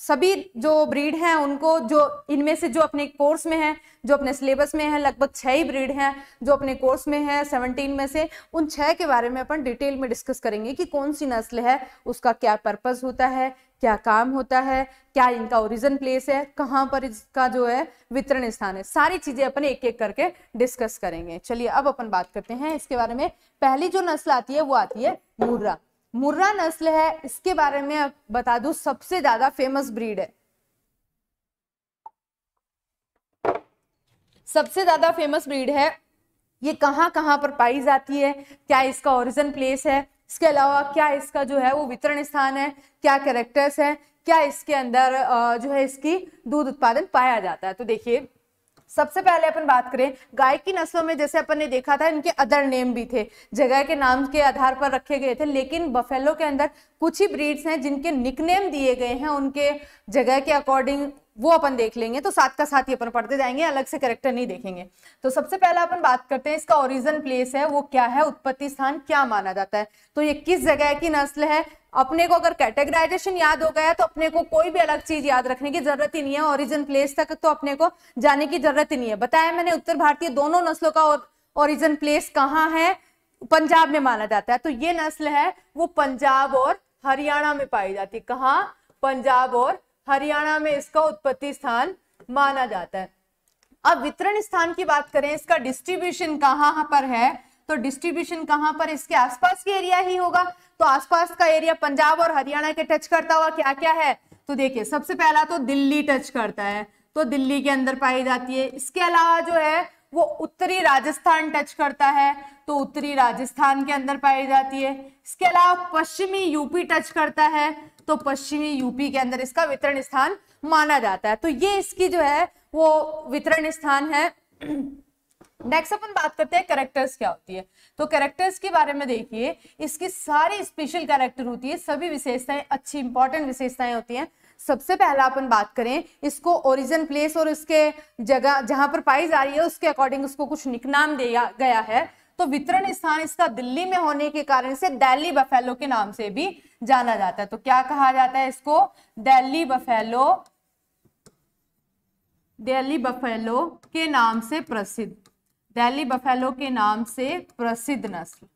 सभी जो ब्रीड हैं उनको जो इनमें से जो अपने कोर्स में है, जो अपने सिलेबस में है, लगभग 6 ही ब्रीड हैं जो अपने कोर्स में है 17 में से, उन 6 के बारे में अपन डिटेल में डिस्कस करेंगे कि कौन सी नस्ल है, उसका क्या पर्पस होता है, क्या काम होता है, क्या इनका ओरिजिन प्लेस है, कहाँ पर इसका जो है वितरण स्थान है, सारी चीजें अपन एक एक करके डिस्कस करेंगे। चलिए अब अपन बात करते हैं इसके बारे में। पहली जो नस्ल आती है वो आती है मुर्रा। मुर्रा नस्ल है, इसके बारे में बता दूं, सबसे ज्यादा फेमस ब्रीड है, सबसे ज्यादा फेमस ब्रीड है। ये कहाँ कहाँ पर पाई जाती है, क्या इसका ओरिजिन प्लेस है, इसके अलावा क्या इसका जो है वो वितरण स्थान है, क्या कैरेक्टर्स है, क्या इसके अंदर जो है इसकी दूध उत्पादन पाया जाता है। तो देखिए सबसे पहले अपन बात करें गाय की नस्लों में, जैसे अपन ने देखा था इनके अदर नेम भी थे, जगह के नाम के आधार पर रखे गए थे, लेकिन बफेलो के अंदर कुछ ही ब्रीड्स हैं जिनके निकनेम दिए गए हैं उनके जगह के अकॉर्डिंग, वो अपन देख लेंगे। तो साथ का साथ ही अपन पढ़ते जाएंगे, अलग से कैरेक्टर नहीं देखेंगे। तो सबसे पहला अपन बात करते हैं इसका ओरिजिन प्लेस है वो क्या है, उत्पत्ति स्थान क्या माना जाता है। तो ये किस जगह की नस्ल है, अपने को अगर कैटेगराइजेशन याद हो गया तो अपने को कोई भी अलग चीज याद रखने की जरूरत ही नहीं है। ओरिजिन प्लेस तक तो अपने को जाने की जरूरत ही नहीं है। बताया मैंने उत्तर भारतीय दोनों नस्लों का ओरिजिन प्लेस कहाँ है, पंजाब में माना जाता है। तो ये नस्ल है वो पंजाब और हरियाणा में पाई जाती है। कहाँ, पंजाब और हरियाणा में इसका उत्पत्ति स्थान माना जाता है। अब वितरण स्थान की बात करें, इसका डिस्ट्रीब्यूशन कहाँ पर है, तो डिस्ट्रीब्यूशन कहाँ पर, इसके आसपास के एरिया ही होगा। तो आसपास का एरिया पंजाब और हरियाणा के टच करता हुआ क्या क्या है, तो देखिए सबसे पहला तो दिल्ली टच करता है, तो दिल्ली के अंदर पाई जाती है। इसके अलावा जो है वो उत्तरी राजस्थान टच करता है, तो उत्तरी राजस्थान के अंदर पाई जाती है। इसके अलावा पश्चिमी यूपी टच करता है, तो पश्चिमी यूपी के अंदर इसका वितरण स्थान माना जाता है। तो ये इसकी जो है वो वितरण स्थान है। नेक्स्ट अपन बात करते हैं कैरेक्टर्स क्या होती है। तो कैरेक्टर्स के बारे में देखिए, इसकी सारी स्पेशल कैरेक्टर होती है, सभी विशेषताएं अच्छी इंपॉर्टेंट विशेषताएं होती हैं। सबसे पहला अपन बात करें इसको ओरिजिन प्लेस और उसके जगह जहां पर पाई जा रही है उसके अकॉर्डिंग उसको कुछ निकनाम दिया गया है। तो वितरण स्थान इसका दिल्ली में होने के कारण से दिल्ली बफेलो के नाम से भी जाना जाता है। तो क्या कहा जाता है इसको, दिल्ली बफेलो, दिल्ली बफेलो के नाम से प्रसिद्ध, दिल्ली बफेलो के नाम से प्रसिद्ध नस्ल।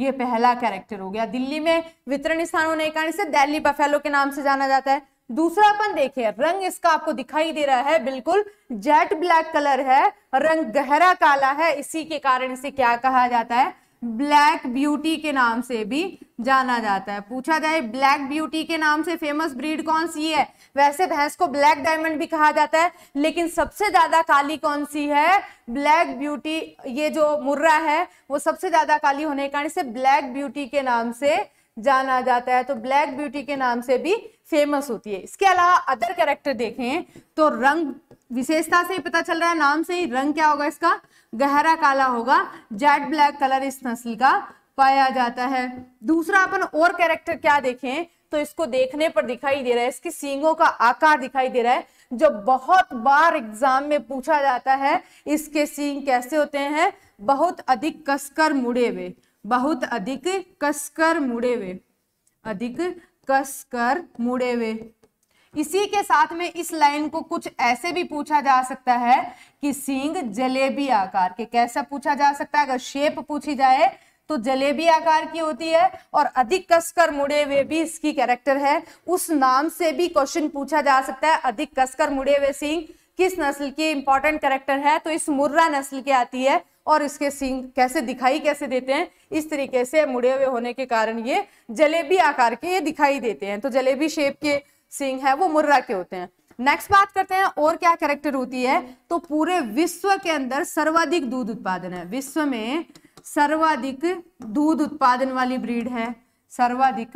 ये पहला कैरेक्टर हो गया, दिल्ली में वितरण स्थान होने के कारण से दिल्ली बफेलो के नाम से जाना जाता है। दूसरा अपन देखिए रंग इसका आपको दिखाई दे रहा है बिल्कुल जेट ब्लैक कलर है, रंग गहरा काला है, इसी के कारण इसे क्या कहा जाता है, ब्लैक ब्यूटी के नाम से भी जाना जाता है। पूछा जाए ब्लैक ब्यूटी के नाम से फेमस ब्रीड कौन सी है, वैसे भैंस को ब्लैक डायमंड भी कहा जाता है, लेकिन सबसे ज्यादा काली कौन सी है, ब्लैक ब्यूटी। ये जो मुर्रा है वो सबसे ज्यादा काली होने के कारण से ब्लैक ब्यूटी के नाम से जाना जाता है। तो ब्लैक ब्यूटी के नाम से भी फेमस होती है। इसके अलावा अदर कैरेक्टर देखें तो रंग, विशेषता से ही पता चल रहा है, नाम से ही रंग क्या होगा इसका, गहरा काला होगा, जेट ब्लैक कलर इस नस्ल का पाया जाता है। दूसरा अपन और कैरेक्टर क्या देखें तो इसको देखने पर दिखाई दे रहा है इसके सींगों का आकार दिखाई दे रहा है, जो बहुत बार एग्जाम में पूछा जाता है। इसके सींग कैसे होते हैं, बहुत अधिक कसकर मुड़े हुए, बहुत अधिक कसकर मुड़े हुए, अधिक कसकर मुड़े हुए। इसी के साथ में इस लाइन को कुछ ऐसे भी पूछा जा सकता है कि सींग जलेबी आकार के, कैसा पूछा जा सकता है, अगर शेप पूछी जाए तो जलेबी आकार की होती है और अधिक कसकर मुड़े हुए भी इसकी कैरेक्टर है। उस नाम से भी क्वेश्चन पूछा जा सकता है, अधिक कसकर मुड़े हुए सींग किस नस्ल की इंपॉर्टेंट कैरेक्टर है, तो इस मुर्रा नस्ल की आती है। और इसके सींग कैसे दिखाई कैसे देते हैं, इस तरीके से मुड़े हुए होने के कारण ये जलेबी आकार के ये दिखाई देते हैं। तो जलेबी शेप के सींग है वो मुर्रा के होते हैं। नेक्स्ट बात करते हैं और क्या कैरेक्टर होती है, तो पूरे विश्व के अंदर सर्वाधिक दूध उत्पादन है, विश्व में सर्वाधिक दूध उत्पादन वाली ब्रीड है, सर्वाधिक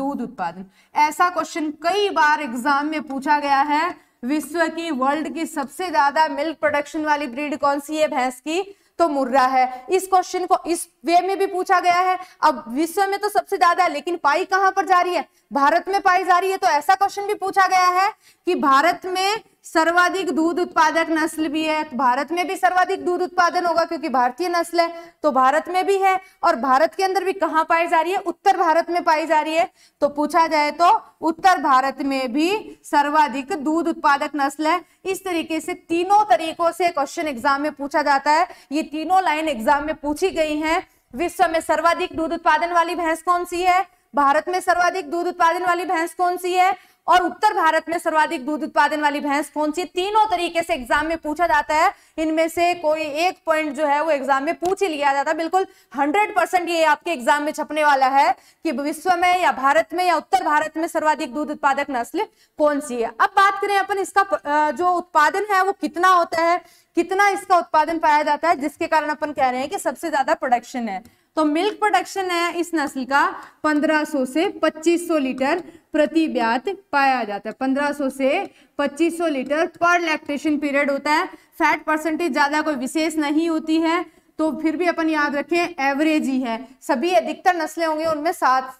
दूध उत्पादन। ऐसा क्वेश्चन कई बार एग्जाम में पूछा गया है, विश्व की वर्ल्ड की सबसे ज्यादा मिल्क प्रोडक्शन वाली ब्रीड कौन सी है भैंस की, तो मुर्रा है। इस क्वेश्चन को इस वे में भी पूछा गया है। अब विश्व में तो सबसे ज्यादा है, लेकिन पाई कहां पर जा रही है, भारत में पाई जा रही है। तो ऐसा क्वेश्चन भी पूछा गया है कि भारत में सर्वाधिक दूध उत्पादक नस्ल भी है, तो भारत में भी सर्वाधिक दूध उत्पादन होगा क्योंकि भारतीय नस्ल है, तो भारत में भी है। और भारत के अंदर भी कहां पाई जा रही है, उत्तर भारत में पाई जा रही है। तो पूछा जाए तो उत्तर भारत में भी सर्वाधिक दूध उत्पादक नस्ल है। इस तरीके से तीनों तरीकों से क्वेश्चन एग्जाम में पूछा जाता है। ये तीनों लाइन एग्जाम में पूछी गई है, विश्व में सर्वाधिक दूध उत्पादन वाली भैंस कौन सी है, भारत में सर्वाधिक दूध उत्पादन वाली भैंस कौन सी है, और उत्तर भारत में सर्वाधिक दूध उत्पादन वाली भैंस कौन सी है। तीनों तरीके से एग्जाम में पूछा जाता है। इनमें से कोई एक पॉइंट जो है वो एग्जाम में पूछ ही लिया जाता है। बिल्कुल 100% ये आपके एग्जाम में छपने वाला है कि विश्व में या भारत में या उत्तर भारत में सर्वाधिक दूध उत्पादक नस्ल कौन सी है। अब बात करें अपन इसका जो उत्पादन है वो कितना होता है, कितना इसका उत्पादन पाया जाता है, जिसके कारण अपन कह रहे हैं कि सबसे ज्यादा प्रोडक्शन है। तो मिल्क प्रोडक्शन है इस नस्ल का 1500 से 2500 लीटर प्रति ब्यात पाया जाता है, 1500 से 2500 लीटर पर लैक्टेशन पीरियड होता है। फैट परसेंटेज ज्यादा कोई विशेष नहीं होती है। तो फिर भी अपन याद रखें एवरेज ही है। सभी अधिकतर नस्लें होंगी उनमें 7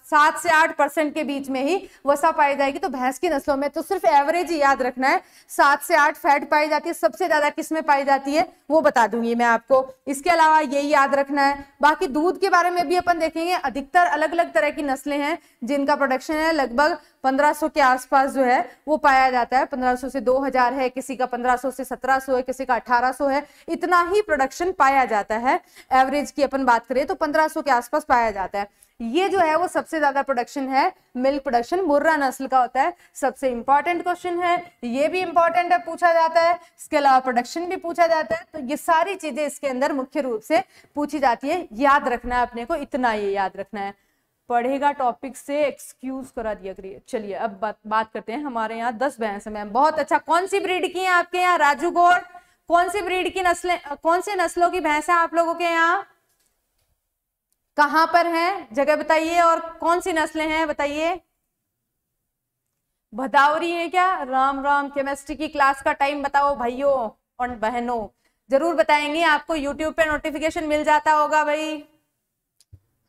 से 8% के बीच में ही वसा पाई जाएगी। तो भैंस की नस्लों में तो सिर्फ एवरेज ही याद रखना है, 7 से 8 फैट पाई जाती है। सबसे ज्यादा किसमें पाई जाती है वो बता दूंगी मैं आपको, इसके अलावा यही याद रखना है। बाकी दूध के बारे में भी अपन देखेंगे, अधिकतर अलग अलग तरह की नस्लें हैं जिनका प्रोडक्शन है लगभग 1500 के आसपास जो है वो पाया जाता है। 1500 से 2000 है, किसी का 1500 से 1700 है, किसी का 1800 है, इतना ही प्रोडक्शन पाया जाता है। एवरेज की अपन बात करें तो 1500 के आसपास पाया जाता है। ये जो है वो सबसे ज्यादा प्रोडक्शन है, मिल्क प्रोडक्शन मुर्रा नस्ल का होता है। सबसे इंपॉर्टेंट क्वेश्चन है, ये भी इंपॉर्टेंट है, पूछा जाता है। इसके अलावा प्रोडक्शन भी पूछा जाता है। तो ये सारी चीजें इसके अंदर मुख्य रूप से पूछी जाती है। याद रखना है अपने को, इतना ये याद रखना है। पढ़ेगा टॉपिक से एक्सक्यूज करा दिया करिए। चलिए अब बात करते हैं। हमारे यहाँ 10 भैंस है मैम, बहुत अच्छा। कौन सी ब्रीड की है आपके यहाँ राजू गौर? कौन सी ब्रीड की नस्लें, कौन से नस्लों की भैंस है आप लोगों के यहाँ? कहाँ पर है जगह बताइए और कौन सी नस्लें हैं बताइए। भदावरी है क्या? राम राम। केमिस्ट्री की क्लास का टाइम बताओ भाइयों और बहनों, जरूर बताएंगे। आपको यूट्यूब पे नोटिफिकेशन मिल जाता होगा भाई।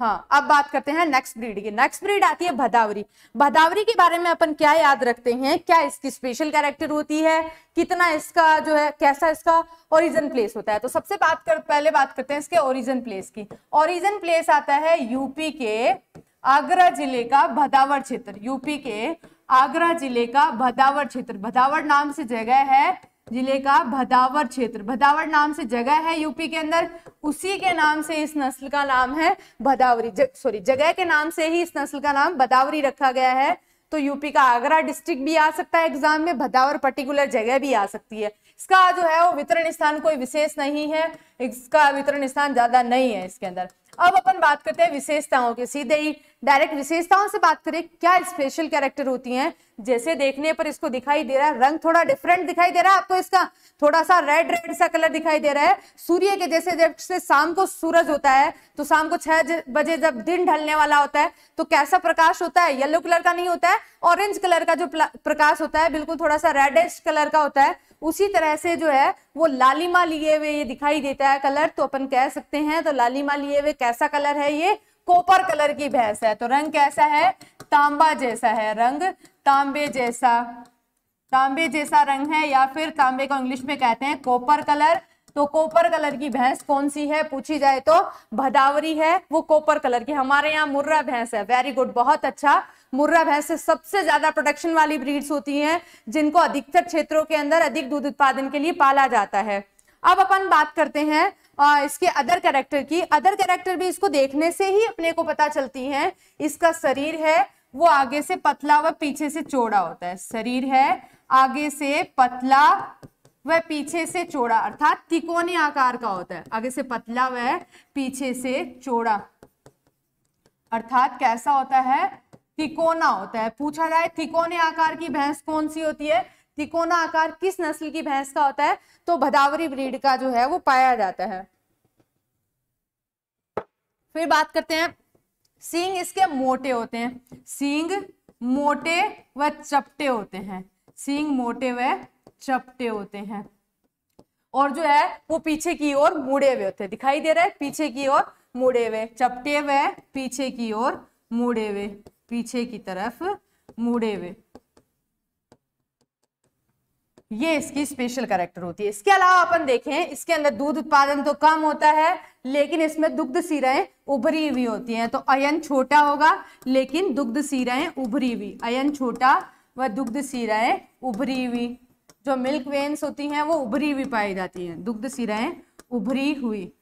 हाँ, अब बात करते हैं नेक्स्ट ब्रीड की। नेक्स्ट ब्रीड आती है भदावरी। भदावरी के बारे में अपन क्या याद रखते हैं? क्या इसकी स्पेशल कैरेक्टर होती है, कितना इसका जो है, कैसा इसका ओरिजिन प्लेस होता है? तो सबसे पहले बात करते हैं इसके ओरिजिन प्लेस की। ओरिजिन प्लेस आता है यूपी के आगरा जिले का भदावर क्षेत्र। यूपी के आगरा जिले का भदावर क्षेत्र, भदावर नाम से जगह है, जिले का भदावर क्षेत्र, भदावर नाम से जगह है यूपी के अंदर। उसी के नाम से इस नस्ल का नाम है भदावरी। जगह के नाम से ही इस नस्ल का नाम भदावरी रखा गया है। तो यूपी का आगरा डिस्ट्रिक्ट भी आ सकता है एग्जाम में, भदावर पर्टिकुलर जगह भी आ सकती है। इसका जो है वो वितरण स्थान कोई विशेष नहीं है, इसका वितरण स्थान ज्यादा नहीं है इसके अंदर। अब अपन बात करते हैं विशेषताओं की। सीधे ही डायरेक्ट विशेषताओं से बात करें, क्या स्पेशल कैरेक्टर होती हैं? जैसे देखने पर इसको दिखाई दे रहा है रंग थोड़ा डिफरेंट दिखाई दे रहा है आपको, इसका थोड़ा सा रेड सा कलर दिखाई दे रहा है। सूर्य के जैसे शाम को सूरज होता है, तो शाम को 6 बजे जब दिन ढलने वाला होता है तो कैसा प्रकाश होता है? येलो कलर का नहीं होता है, ऑरेंज कलर का जो प्रकाश होता है, बिल्कुल थोड़ा सा रेडिश कलर का होता है। उसी तरह से जो है वो लालिमा लिए हुए ये दिखाई देता है कलर, तो अपन कह सकते हैं तो लालिमा लिए हुए कैसा कलर है? ये कॉपर कलर की भैंस है। तो रंग कैसा है? तांबा जैसा है, रंग तांबे जैसा, तांबे जैसा रंग है, या फिर तांबे को इंग्लिश में कहते हैं कॉपर कलर। तो कॉपर कलर की भैंस कौन सी है पूछी जाए तो भदावरी है, वो कॉपर कलर की। हमारे यहाँ मुर्रा भैंस है, वेरी गुड, बहुत अच्छा। मुर्रा भैंस से सबसे ज्यादा प्रोडक्शन वाली ब्रीड्स होती हैं, जिनको अधिकतर क्षेत्रों के अंदर अधिक दूध उत्पादन के लिए पाला जाता है। अब अपन बात करते हैं इसके अदर कैरेक्टर की। अदर कैरेक्टर भी इसको देखने से ही अपने को पता चलती हैं। इसका शरीर है वो आगे से पतला व पीछे से चौड़ा होता है। शरीर है आगे से पतला वह पीछे से चौड़ा, अर्थात तिकोनी आकार का होता है। आगे से पतला वह पीछे से चौड़ा, अर्थात कैसा होता है? तिकोना होता है। पूछा जाए तिकोने आकार की भैंस कौन सी होती है, तिकोना आकार किस नस्ल की भैंस का होता है? तो भदावरी ब्रीड का जो है वो पाया जाता है। फिर बात करते हैं, सींग इसके मोटे होते हैं, सींग मोटे व चपटे होते हैं, सींग मोटे व चपटे होते हैं, और जो है वो पीछे की ओर मुड़े हुए होते हैं। दिखाई दे रहा है पीछे की ओर मुड़े हुए, चपटे हुए, पीछे की ओर मुड़े हुए, पीछे की तरफ मुड़े हुए। ये इसकी स्पेशल कैरेक्टर होती है। इसके अलावा अपन देखें, इसके अंदर दूध उत्पादन तो कम होता है, लेकिन इसमें दुग्ध सीराएं उभरी हुई होती हैं। तो अयन छोटा होगा लेकिन दुग्ध सीराएं उभरी हुई, अयन छोटा व दुग्ध सीराएं उभरी हुई। जो मिल्क वेन्स होती हैं वो उभरी हुई पाई जाती हैं, दुग्ध सीराएं उभरी हुई,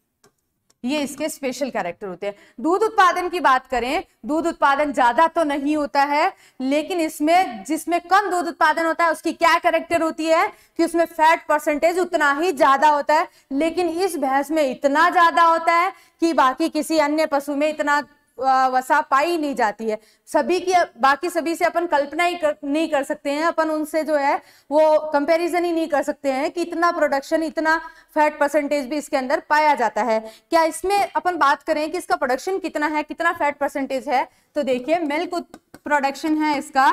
ये इसके स्पेशल कैरेक्टर होते हैं। दूध उत्पादन की बात करें, दूध उत्पादन ज्यादा तो नहीं होता है, लेकिन इसमें जिसमें कम दूध उत्पादन होता है उसकी क्या कैरेक्टर होती है? कि उसमें फैट परसेंटेज उतना ही ज्यादा होता है, लेकिन इस भैंस में इतना ज्यादा होता है कि बाकी किसी अन्य पशु में इतना वसा पाई नहीं जाती है। सभी की बाकी सभी से अपन कल्पना ही नहीं कर सकते हैं, अपन उनसे जो है वो कंपैरिजन ही नहीं कर सकते हैं कि इतना प्रोडक्शन, इतना फैट परसेंटेज भी इसके अंदर पाया जाता है। क्या इसमें अपन बात करें कि इसका प्रोडक्शन कितना है, कितना फैट परसेंटेज है? तो देखिए मिल्क प्रोडक्शन है इसका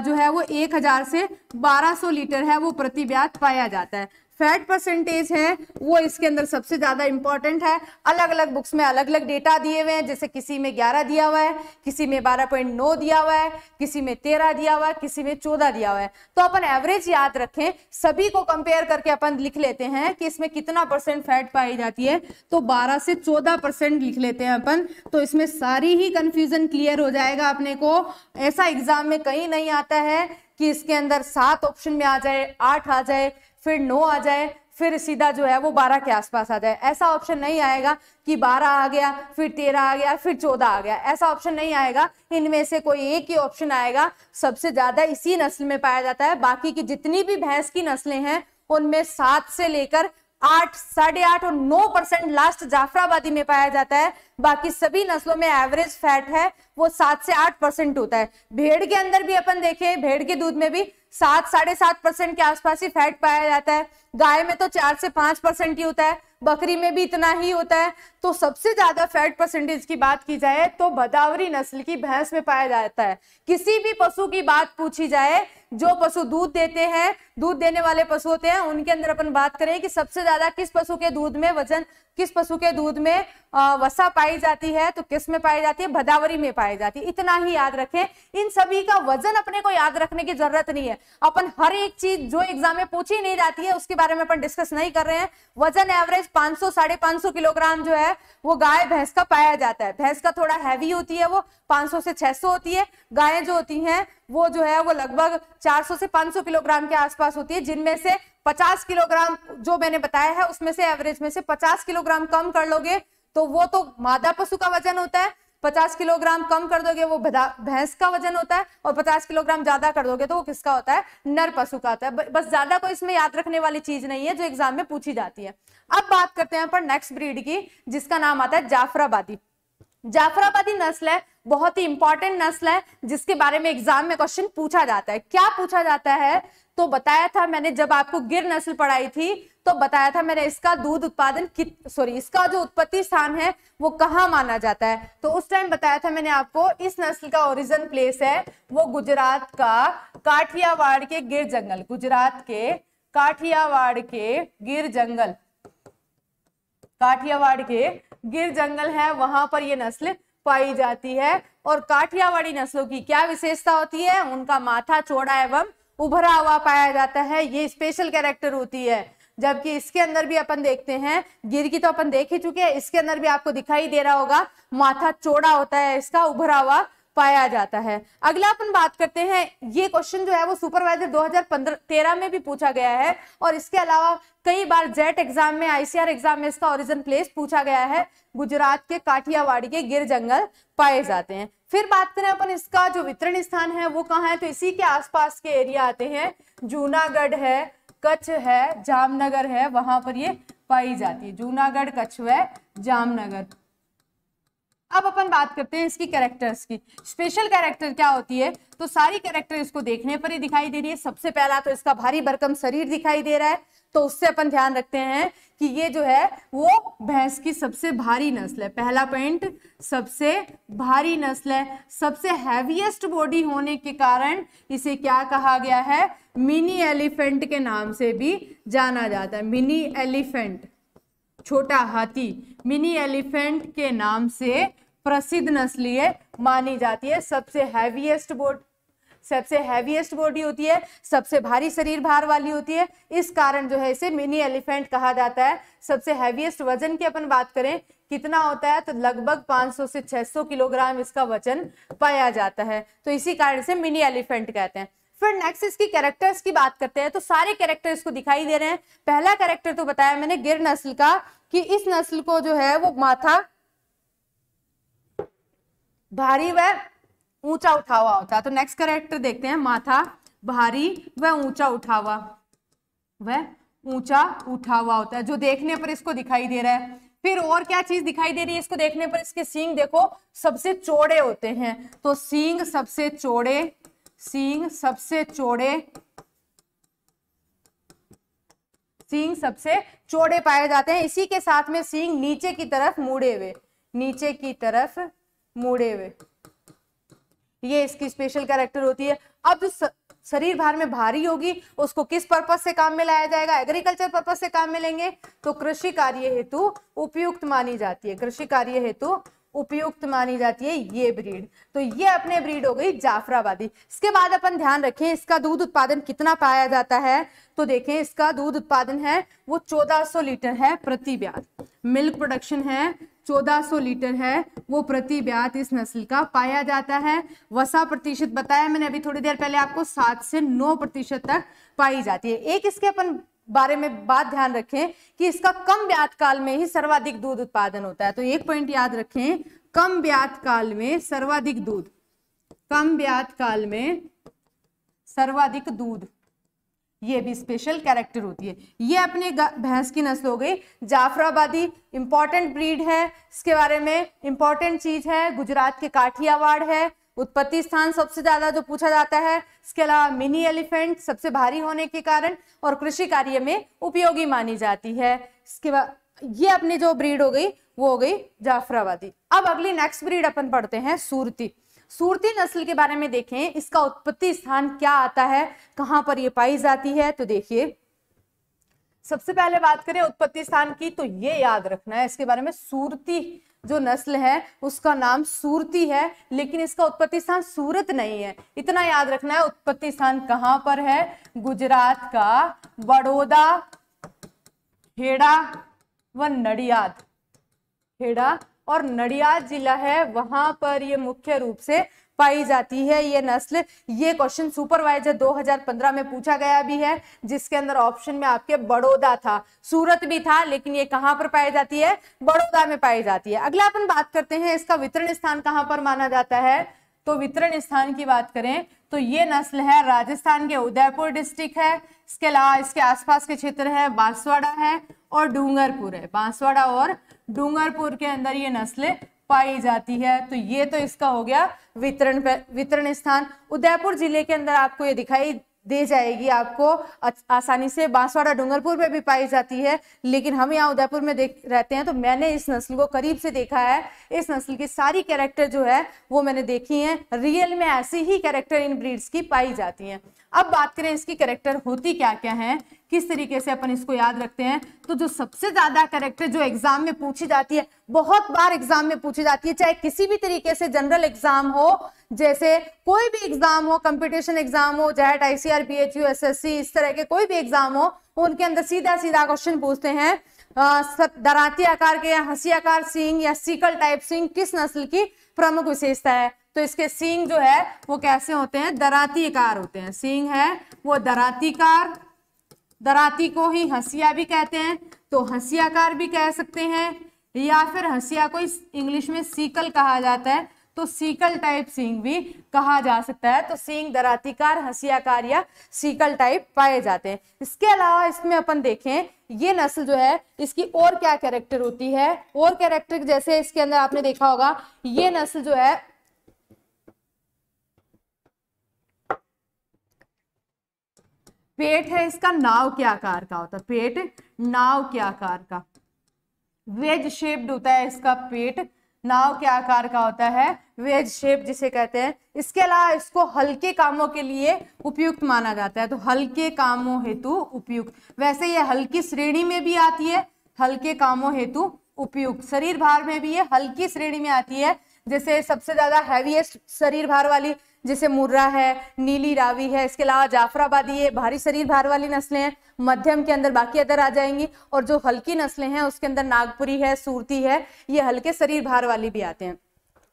जो है वो 1000 से 1200 लीटर है वो प्रति ब्यात पाया जाता है। फैट परसेंटेज है वो इसके अंदर सबसे ज़्यादा इंपॉर्टेंट है। अलग अलग बुक्स में अलग अलग डेटा दिए हुए हैं, जैसे किसी में 11 दिया हुआ है, किसी में 12.9 दिया हुआ है, किसी में 13 दिया हुआ है, किसी में 14 दिया हुआ है। तो अपन एवरेज याद रखें, सभी को कंपेयर करके अपन लिख लेते हैं कि इसमें कितना परसेंट फैट पाई जाती है, तो 12 से 14% लिख लेते हैं अपन, तो इसमें सारी ही कन्फ्यूजन क्लियर हो जाएगा अपने को। ऐसा एग्जाम में कहीं नहीं आता है कि इसके अंदर 7 ऑप्शन में आ जाए, 8 आ जाए, फिर 9 आ जाए, फिर सीधा जो है वो 12 के आसपास आ जाए। ऐसा ऑप्शन नहीं आएगा कि 12 आ गया फिर 13 आ गया फिर 14 आ गया, ऐसा ऑप्शन नहीं आएगा। इनमें से कोई एक ही ऑप्शन आएगा। सबसे ज्यादा इसी नस्ल में पाया जाता है। बाकी की जितनी भी भैंस की नस्लें हैं उनमें 7 से लेकर 8, 8.5 और 9% लास्ट जाफराबादी में पाया जाता है। बाकी सभी नस्लों में एवरेज फैट है वो 7 से 8% होता है। भेड़ के अंदर भी अपन देखें, भेड़ के दूध में भी 7, 7.5% के आसपास ही फैट पाया जाता है। गाय में तो 4 से 5% ही होता है, बकरी में भी इतना ही होता है। तो सबसे ज्यादा फैट परसेंटेज की बात की जाए तो भदावरी नस्ल की भैंस में पाया जाता है। किसी भी पशु की बात पूछी जाए, जो पशु दूध देते हैं, दूध देने वाले पशु होते हैं, उनके अंदर अपन बात करें कि सबसे ज्यादा किस पशु के दूध में वजन, किस पशु के दूध में वसा पाई जाती है, तो किस में पाई जाती है, भदावरी में पाई जाती है। इतना ही याद रखें। इन सभी का वजन अपने को याद रखने की जरूरत नहीं है। अपन हर एक चीज जो एग्जाम में पूछी नहीं जाती है उसके बारे में अपन डिस्कस नहीं कर रहे हैं। वजन एवरेज 500, 550 किलोग्राम जो है वो गाय भैंस का पाया जाता है। भैंस का थोड़ा हैवी होती है, वो 500 से 600 होती है। गायें जो होती हैं वो जो है वो लगभग 400 से 500 किलोग्राम के आसपास होती है, जिनमें से 50 किलोग्राम जो मैंने बताया है उसमें से एवरेज में से 50 किलोग्राम कम कर लोगे तो वो तो मादा पशु का वजन होता है। 50 किलोग्राम कम कर दोगे वो भैंस का वजन होता है, और 50 किलोग्राम ज्यादा कर दोगे तो वो किसका होता है, नर पशु का होता है। बस ज्यादा कोई इसमें याद रखने वाली चीज नहीं है जो एग्जाम में पूछी जाती है। अब बात करते हैं अपन नेक्स्ट ब्रीड की, जिसका नाम आता है जाफराबादी। जाफराबादी नस्ल है, बहुत ही इंपॉर्टेंट नस्ल है, जिसके बारे में एग्जाम में क्वेश्चन पूछा जाता है। क्या पूछा जाता है तो बताया था मैंने, जब आपको गिर नस्ल पढ़ाई थी तो बताया था मैंने इसका दूध उत्पादन इसका जो उत्पत्ति स्थान है वो कहाँ माना जाता है। तो उस टाइम बताया था मैंने आपको इस नस्ल का ओरिजिन प्लेस है वो गुजरात का काठियावाड़ के गिर जंगल, गुजरात के काठियावाड़ के गिर जंगल, काठियावाड़ के गिर जंगल है, वहां पर ये नस्ल पाई जाती है। और काठियावाड़ी नस्लों की क्या विशेषता होती है, उनका माथा चौड़ा एवं उभरा हुआ पाया जाता है, ये स्पेशल कैरेक्टर होती है। जबकि इसके अंदर भी अपन देखते हैं, गिर की तो अपन देख ही चुके हैं, इसके अंदर भी आपको दिखाई दे रहा होगा माथा चौड़ा होता है इसका, उभरा हुआ पाया जाता है। अगला अपन बात करते हैं, ये क्वेश्चन जो है वो सुपरवाइजर 2013 में भी पूछा गया है, और इसके अलावा कई बार जेट एग्जाम में, आईसीआर एग्जाम में इसका ओरिजिन प्लेस पूछा गया है। गुजरात के काठियावाड़ी के गिर जंगल पाए जाते हैं। फिर बात करें अपन, इसका जो वितरण स्थान है वो कहाँ है, तो इसी के आसपास के एरिया आते हैं, जूनागढ़ है, कच्छ है, जामनगर है, वहां पर ये पाई जाती है, जूनागढ़, कच्छ व जामनगर। अब अपन बात करते हैं इसकी कैरेक्टर्स की। स्पेशल कैरेक्टर क्या होती है तो सारी कैरेक्टर इसको देखने पर ही दिखाई दे रही है। सबसे पहला तो इसका भारी भरकम शरीर दिखाई दे रहा है, तो उससे अपन ध्यान रखते हैं कि ये जो है वो भैंस की सबसे भारी नस्ल है। पहला पॉइंट, सबसे भारी नस्ल है, सबसे हैवीएस्ट बॉडी होने के कारण इसे क्या कहा गया है, मिनी एलिफेंट के नाम से भी जाना जाता है। मिनी एलिफेंट, छोटा हाथी, मिनी एलिफेंट के नाम से प्रसिद्ध नस्लीय मानी जाती है। सबसे हैवीएस्ट बॉडी होती है, सबसे भारी शरीर भार वाली होती है, इस कारण जो है इसे मिनी एलिफेंट कहा जाता है। सबसे हैवीएस्ट वजन की अपन बात करें कितना होता है तो लगभग 500 से 600 किलोग्राम इसका वजन पाया जाता है, तो इसी कारण से मिनी एलिफेंट कहते हैं। फिर नेक्स्ट इसकी कैरेक्टर्स की बात करते हैं, तो सारे कैरेक्टर इसको दिखाई दे रहे हैं। पहला कैरेक्टर तो बताया मैंने गिर नस्ल का कि इस नस्ल को जो है वो माथा भारी व ऊंचा उठा हुआ होता है। तो नेक्स्ट कैरेक्टर देखते हैं, माथा भारी व ऊंचा उठा हुआ होता है, जो देखने पर इसको दिखाई दे रहा है। फिर और क्या चीज दिखाई दे रही है इसको देखने पर, इसके सींग देखो सबसे चौड़े होते हैं, तो सींग सबसे चौड़े पाए जाते हैं। इसी के साथ में सींग नीचे की तरफ मुड़े हुए, ये इसकी स्पेशल कैरेक्टर होती है। अब शरीर भार में भारी होगी, उसको किस पर्पज से काम में लाया जाएगा, एग्रीकल्चर पर्पज से काम में लेंगे, तो कृषि कार्य हेतु उपयुक्त मानी जाती है, कृषि कार्य हेतु उपयुक्त मानी जाती है ये ब्रीड। तो ये अपने ब्रीड हो गई जाफराबादी। इसके बाद अपन ध्यान रखें इसका दूध उत्पादन कितना पाया जाता है, तो देखें इसका दूध उत्पादन है वो 1400 लीटर है प्रति ब्यात, मिल्क प्रोडक्शन है 1400 लीटर है वो प्रति ब्यात इस नस्ल का पाया जाता है। वसा प्रतिशत बताया मैंने अभी थोड़ी देर पहले आपको, 7 से 9% तक पाई जाती है। एक इसके अपन बारे में बात ध्यान रखें कि इसका कम ब्यात काल में ही सर्वाधिक दूध उत्पादन होता है, तो एक पॉइंट याद रखें, कम ब्यात काल में सर्वाधिक दूध, कम ब्यात काल में सर्वाधिक दूध, ये भी स्पेशल कैरेक्टर होती है। ये अपने भैंस की नस्ल हो गई जाफराबादी। इंपॉर्टेंट ब्रीड है, इसके बारे में इंपॉर्टेंट चीज है, गुजरात के काठियावाड़ है उत्पत्ति स्थान सबसे ज्यादा जो पूछा जाता है। इसके अलावा मिनी एलिफेंट सबसे भारी होने के कारण और कृषि कार्य में उपयोगी मानी जाती है। इसके बाद ये अपनी जो ब्रीड हो गई वो हो गई जाफराबादी। अब अगली नेक्स्ट ब्रीड अपन पढ़ते हैं सूरती। सूरती नस्ल के बारे में देखें, इसका उत्पत्ति स्थान क्या आता है, कहाँ पर ये पाई जाती है, तो देखिए सबसे पहले बात करें उत्पत्ति स्थान की तो ये याद रखना है इसके बारे में, सूरती जो नस्ल है उसका नाम सूरती है लेकिन इसका उत्पत्ति स्थान सूरत नहीं है, इतना याद रखना है। उत्पत्ति स्थान कहाँ पर है, गुजरात का बड़ौदा, खेड़ा व नडियाद, खेड़ा और नडियाद जिला है वहां पर ये मुख्य रूप से पाई जाती है ये नस्ल। ये क्वेश्चन सुपरवाइजर 2015 में पूछा गया भी है जिसके अंदर ऑप्शन में आपके बड़ौदा था, सूरत भी था, लेकिन ये कहाँ पर पाई जाती है, बड़ौदा में पाई जाती है। अगला अपन बात करते हैं इसका वितरण स्थान कहाँ पर माना जाता है, तो वितरण स्थान की बात करें तो ये नस्ल है राजस्थान के उदयपुर डिस्ट्रिक्ट है, इसके अलावा इसके आसपास के क्षेत्र है बांसवाड़ा है और डूंगरपुर है, बांसवाड़ा और डूंगरपुर के अंदर ये नस्ल पाई जाती है। तो ये तो इसका हो गया वितरण स्थान, उदयपुर जिले के अंदर आपको ये दिखाई दे जाएगी आपको आसानी से, बांसवाड़ा डूंगरपुर में भी पाई जाती है लेकिन हम यहाँ उदयपुर में रहते हैं तो मैंने इस नस्ल को करीब से देखा है। इस नस्ल की सारी कैरेक्टर जो है वो मैंने देखी है, रियल में ऐसी ही कैरेक्टर इन ब्रीड्स की पाई जाती हैं। अब बात करें इसकी कैरेक्टर होती क्या क्या है, किस तरीके से अपन इसको याद रखते हैं, तो जो सबसे ज्यादा कैरेक्टर जो एग्जाम में पूछी जाती है, बहुत बार एग्जाम में पूछी जाती है, चाहे किसी भी तरीके से जनरल एग्जाम हो, जैसे कोई भी एग्जाम हो, कंपटीशन एग्जाम हो, जेट आईसीआर पीएचयू एसएससी, इस तरह के कोई भी एग्जाम हो, उनके अंदर सीधा सीधा क्वेश्चन पूछते हैं दरांती आकार के या हंसी आकार सींग या सीकल टाइप सींग किस नस्ल की प्रमुख विशेषता है, तो इसके सींग जो है वो कैसे होते हैं, दरांती आकार होते हैं, सींग है वो दरांतीकार, दराती को ही हंसिया भी कहते हैं तो हंसियाकार भी कह सकते हैं, या फिर हंसिया को इंग्लिश में सीकल कहा जाता है तो सीकल टाइप सींग भी कहा जा सकता है। तो सींग दरातीकार, हंसियाकार या सीकल टाइप पाए जाते हैं। इसके अलावा इसमें अपन देखें ये नस्ल जो है इसकी और क्या कैरेक्टर होती है, और कैरेक्टर जैसे इसके अंदर आपने देखा होगा ये नस्ल जो है पेट है इसका नाव के आकार का होता है, पेट नाव के आकार का, वेज शेप्ड होता है इसका पेट, नाव के आकार का होता है, वेज शेप जिसे कहते हैं। इसके अलावा इसको हल्के कामों के लिए उपयुक्त माना जाता है, तो हल्के कामों हेतु उपयुक्त, वैसे ये हल्की श्रेणी में भी आती है, हल्के कामों हेतु उपयुक्त, शरीर भार में भी ये हल्की श्रेणी में आती है, जैसे सबसे ज्यादा हैवीएस्ट शरीर भार वाली जैसे मुर्रा है, नीली रावी है, इसके अलावा जाफराबादी है, भारी शरीर भार वाली नस्लें हैं, मध्यम के अंदर बाकी अदर आ जाएंगी, और जो हल्की नस्लें हैं उसके अंदर नागपुरी है, सूरती है, ये हल्के शरीर भार वाली भी आते हैं।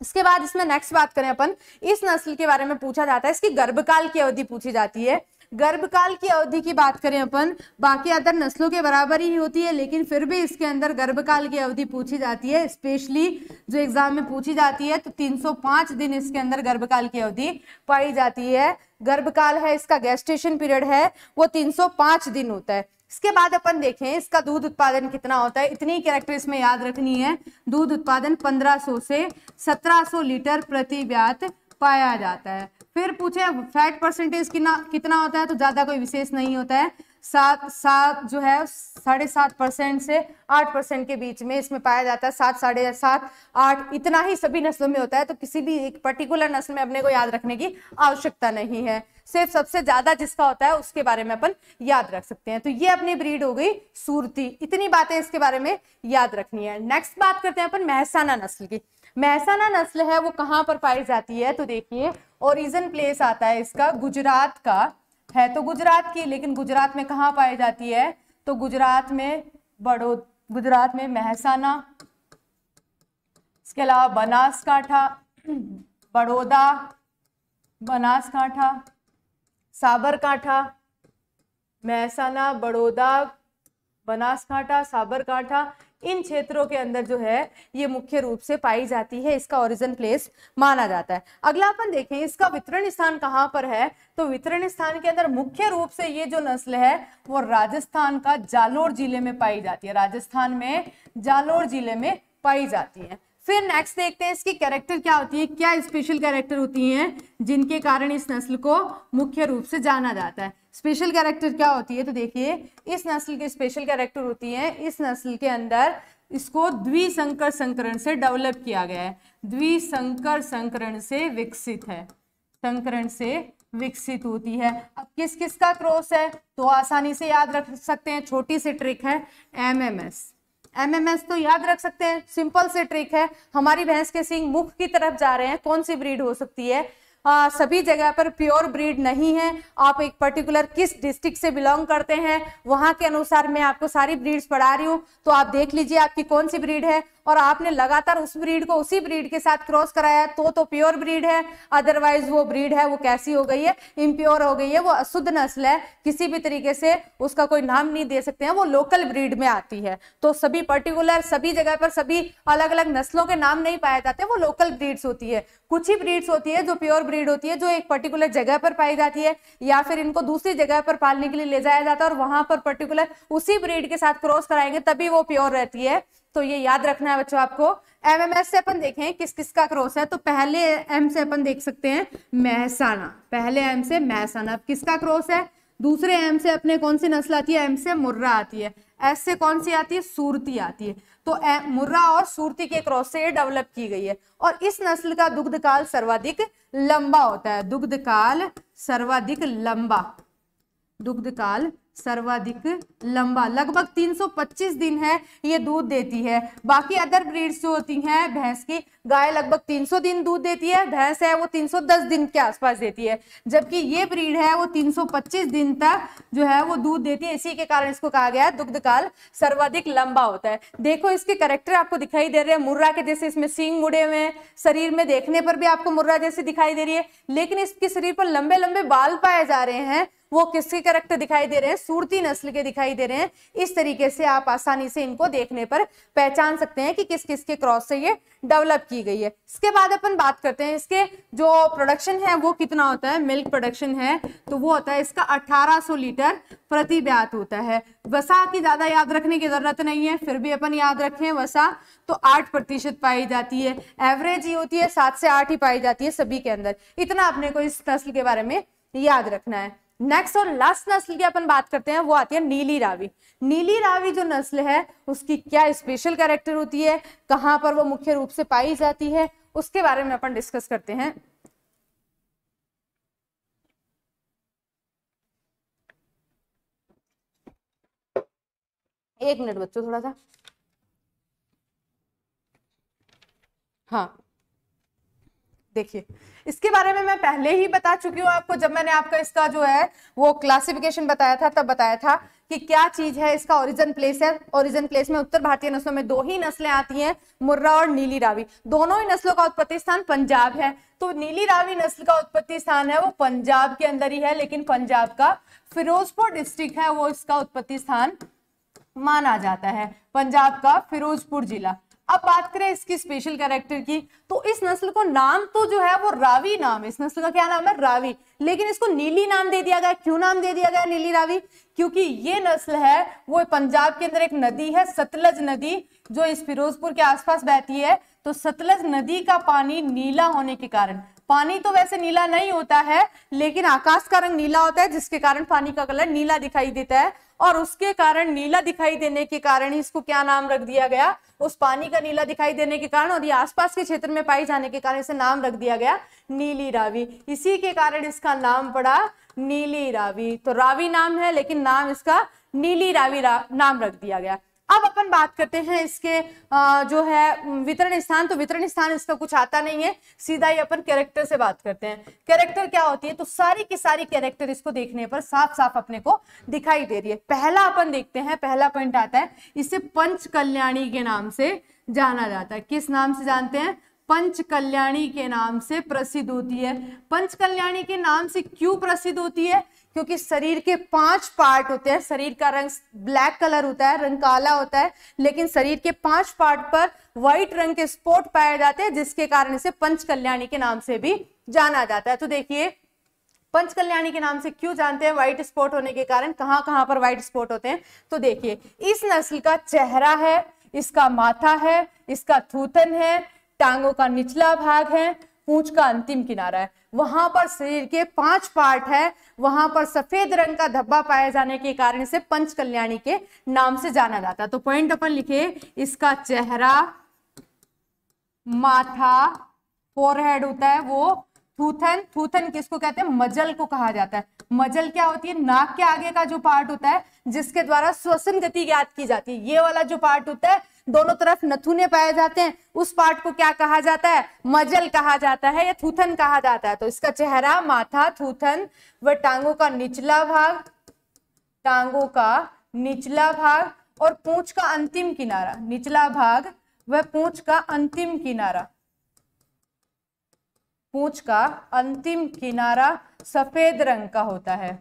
इसके बाद इसमें नेक्स्ट बात करें अपन, इस नस्ल के बारे में पूछा जाता है इसकी गर्भकाल की अवधि पूछी जाती है। गर्भकाल की अवधि की बात करें अपन, बाकी अदर नस्लों के बराबर ही होती है लेकिन फिर भी इसके अंदर गर्भकाल की अवधि पूछी जाती है, स्पेशली जो एग्जाम में पूछी जाती है, तो 305 दिन इसके अंदर गर्भकाल की अवधि पाई जाती है। गर्भकाल है इसका, गैस्ट्रेशन पीरियड है वो 305 दिन होता है। इसके बाद अपन देखें इसका दूध उत्पादन कितना होता है, इतनी कैरेक्टर इसमें याद रखनी है। दूध उत्पादन 1500 से 1700 लीटर प्रति ब्यात पाया जाता है। फिर पूछे फैट परसेंटेज कितना होता है, तो ज्यादा कोई विशेष नहीं होता है, सात जो है 7.5% से 8% के बीच में इसमें पाया जाता है। 7, 7.5, 8 इतना ही सभी नस्लों में होता है, तो किसी भी एक पर्टिकुलर नस्ल में अपने को याद रखने की आवश्यकता नहीं है, सिर्फ सबसे ज्यादा जिसका होता है उसके बारे में अपन याद रख सकते हैं। तो ये अपनी ब्रीड हो गई सूरती, इतनी बातें इसके बारे में याद रखनी है। नेक्स्ट बात करते हैं अपन मेहसाना नस्ल की। मेहसाना नस्ल है वो कहाँ पर पाई जाती है, तो देखिए ओरिजिन प्लेस आता है इसका गुजरात का है, तो गुजरात की, लेकिन गुजरात में कहाँ पाई जाती है, तो गुजरात में गुजरात में मेहसाना, इसके अलावा बनासकांठा, बड़ौदा, बनासकांठा, साबरकांठा, मेहसाना, बड़ौदा, बनासकांठा, साबरकांठा, इन क्षेत्रों के अंदर जो है ये मुख्य रूप से पाई जाती है, इसका ओरिजिन प्लेस माना जाता है। अगला अपन देखें इसका वितरण स्थान कहाँ पर है, तो वितरण स्थान के अंदर मुख्य रूप से ये जो नस्ल है वो राजस्थान का जालोर जिले में पाई जाती है, राजस्थान में जालोर जिले में पाई जाती है। फिर नेक्स्ट देखते हैं इसकी कैरेक्टर क्या होती है, क्या स्पेशल कैरेक्टर होती हैं जिनके कारण इस नस्ल को मुख्य रूप से जाना जाता है। स्पेशल कैरेक्टर क्या होती है, तो देखिए इस नस्ल की स्पेशल कैरेक्टर होती है, इस नस्ल के अंदर इसको द्विसंकर संकरण से डेवलप किया गया है, द्विसंकर संकरण से विकसित है, संकरण से विकसित होती है। अब किस किस का क्रॉस है तो आसानी से याद रख सकते हैं, छोटी सी ट्रिक है MMS तो याद रख सकते हैं, सिंपल से ट्रिक है। हमारी भैंस के सींग मुख की तरफ जा रहे हैं, कौन सी ब्रीड हो सकती है, सभी जगह पर प्योर ब्रीड नहीं है, आप एक पर्टिकुलर किस डिस्ट्रिक्ट से बिलोंग करते हैं वहां के अनुसार मैं आपको सारी ब्रीड्स पढ़ा रही हूँ, तो आप देख लीजिए आपकी कौन सी ब्रीड है, और आपने लगातार उस ब्रीड को उसी ब्रीड के साथ क्रॉस कराया तो प्योर ब्रीड है, अदरवाइज वो ब्रीड है वो कैसी हो गई है, इम्प्योर हो गई है, वो अशुद्ध नस्ल है, किसी भी तरीके से उसका कोई नाम नहीं दे सकते हैं, वो लोकल ब्रीड में आती है। तो सभी पर्टिकुलर सभी जगह पर सभी अलग अलग नस्लों के नाम नहीं पाए जाते, वो लोकल ब्रीड्स होती है। कुछ ही ब्रीड्स होती है जो प्योर ब्रीड होती है, जो एक पर्टिकुलर जगह पर पाई जाती है या फिर इनको दूसरी जगह पर पालने के लिए ले जाया जाता है और वहां पर पर्टिकुलर उसी ब्रीड के साथ क्रॉस कराएंगे तभी वो प्योर रहती है। तो ये याद रखना है बच्चों आपको। MMS से अपन देखें किस किस का क्रॉस है, तो पहले M से अपन देख सकते हैं मेहसाना, पहले M से मेहसाना, अब किसका क्रॉस है, दूसरे M से अपने कौन सी नस्ल आती है, M से मुर्रा आती है, S से कौन सी आती है, सूरती आती है, तो मुर्रा और सूरती के क्रॉस से डेवलप की गई है। और इस नस्ल का दुग्धकाल सर्वाधिक लंबा होता है, दुग्धकाल सर्वाधिक लंबा, दुग्धकाल सर्वाधिक लंबा लगभग 325 दिन है ये दूध देती है। बाकी अदर ब्रीड्स जो होती हैं भैंस की, गाय लगभग 300 दिन दूध देती है, भैंस है वो 310 दिन के आसपास देती है, जबकि ये ब्रीड है वो 325 दिन तक जो है वो दूध देती है, इसी के कारण इसको कहा गया है दुग्धकाल सर्वाधिक लंबा होता है। देखो इसके कैरेक्टर आपको दिखाई दे रहे हैं, मुर्रा के जैसे इसमें सींग मुड़े हुए हैं, शरीर में देखने पर भी आपको मुर्रा जैसे दिखाई दे रही है, लेकिन इसके शरीर पर लंबे लंबे बाल पाए जा रहे हैं, वो किसके कैरेक्टर दिखाई दे रहे हैं, सूरती नस्ल के दिखाई दे रहे हैं। इस तरीके से आप आसानी से इनको देखने पर पहचान सकते हैं कि किस किस के क्रॉस से ये डेवलप की गई है। इसके बाद अपन बात करते हैं इसके जो प्रोडक्शन है वो कितना होता है, मिल्क प्रोडक्शन है तो वो होता है इसका 1800 लीटर प्रति ब्यात होता है। वसा की ज्यादा याद रखने की जरूरत नहीं है, फिर भी अपन याद रखें वसा तो 8% पाई जाती है, एवरेज ही होती है 7 से 8 ही पाई जाती है सभी के अंदर, इतना अपने को इस नस्ल के बारे में याद रखना है। नेक्स्ट और लास्ट नस्ल की अपन बात करते हैं, वो आती है नीली रावी। नीली रावी जो नस्ल है उसकी क्या स्पेशल कैरेक्टर होती है, कहाँ पर वो मुख्य रूप से पाई जाती है, उसके बारे में अपन डिस्कस करते हैं। एक मिनट बच्चों थोड़ा सा, हाँ देखिए इसके बारे में मैं पहले ही बता चुकी हूँ आपको, जब मैंने आपका इसका जो है वो क्लासिफिकेशन बताया था तब बताया था कि क्या चीज है, इसका ओरिजिन प्लेस है। ओरिजिन प्लेस में उत्तर भारतीय नस्लों में दो ही नस्लें आती हैं, मुर्रा और नीली रावी, दोनों ही नस्लों का उत्पत्ति स्थान पंजाब है। तो नीली रावी नस्ल का उत्पत्ति स्थान है वो पंजाब के अंदर ही है, लेकिन पंजाब का फिरोजपुर डिस्ट्रिक्ट है वो इसका उत्पत्ति स्थान माना जाता है, पंजाब का फिरोजपुर जिला। अब बात करें इसकी स्पेशल कैरेक्टर की, तो इस नस्ल को नाम तो जो है वो रावी नाम है, इस नस्ल का क्या नाम है, रावी, लेकिन इसको नीली नाम दे दिया गया। क्यों नाम दे दिया गया नीली रावी, क्योंकि ये नस्ल है वो पंजाब के अंदर एक नदी है सतलज नदी जो इस फिरोजपुर के आसपास बहती है, तो सतलज नदी का पानी नीला होने के कारण पानी तो वैसे नीला नहीं होता है, लेकिन आकाश का रंग नीला होता है जिसके कारण पानी का कलर नीला दिखाई देता है, और उसके कारण नीला दिखाई देने के कारण ही इसको क्या नाम रख दिया गया, उस पानी का नीला दिखाई देने के कारण और ये आसपास के क्षेत्र में पाए जाने के कारण इसे नाम रख दिया गया नीली रावी। इसी के कारण इसका नाम पड़ा नीली रावी। तो रावी नाम है लेकिन नाम इसका नीली रावी नाम रख दिया गया। अब अपन बात करते हैं इसके जो है वितरण स्थान। तो वितरण स्थान इसका कुछ आता नहीं है, सीधा ही अपन कैरेक्टर से बात करते हैं। कैरेक्टर क्या होती है, तो सारी की सारी कैरेक्टर इसको देखने पर साफ साफ अपने को दिखाई दे रही है। पहला अपन देखते हैं, पहला पॉइंट आता है, इसे पंच कल्याणी के नाम से जाना जाता है। किस नाम से जानते हैं, पंच कल्याणी के नाम से प्रसिद्ध होती है। पंच कल्याणी के नाम से क्यों प्रसिद्ध होती है, क्योंकि शरीर के 5 पार्ट होते हैं। शरीर का रंग ब्लैक कलर होता है, रंग काला होता है, लेकिन शरीर के 5 पार्ट पर व्हाइट रंग के स्पॉट पाए जाते हैं, जिसके कारण इसे पंच कल्याणी के नाम से भी जाना जाता है। तो देखिए पंच कल्याणी के नाम से क्यों जानते हैं, व्हाइट स्पॉट होने के कारण। कहाँ कहाँ पर व्हाइट स्पॉट होते हैं, तो देखिए इस नस्ल का चेहरा है, इसका माथा है, इसका थूथन है, टांगों का निचला भाग है, पूंछ का अंतिम किनारा है। वहां पर शरीर के 5 पार्ट है, वहां पर सफेद रंग का धब्बा पाए जाने के कारण इसे पंच कल्याणी के नाम से जाना जाता है। तो पॉइंट अपन लिखे, इसका चेहरा, माथा, फोरहेड होता है वो, थूथन, थूथन किसको कहते हैं, मजल को कहा जाता है। मजल क्या होती है, नाक के आगे का जो पार्ट होता है जिसके द्वारा श्वसन गति ज्ञात की जाती है, ये वाला जो पार्ट होता है, दोनों तरफ नथुने पाए जाते हैं, उस पार्ट को क्या कहा जाता है, मजल कहा जाता है या थूथन कहा जाता है। तो इसका चेहरा, माथा, थूथन व टांगों का निचला भाग, टांगों का निचला भाग और पूंछ का अंतिम किनारा, निचला भाग व पूंछ का अंतिम किनारा, पूंछ का अंतिम किनारा सफेद रंग का होता है,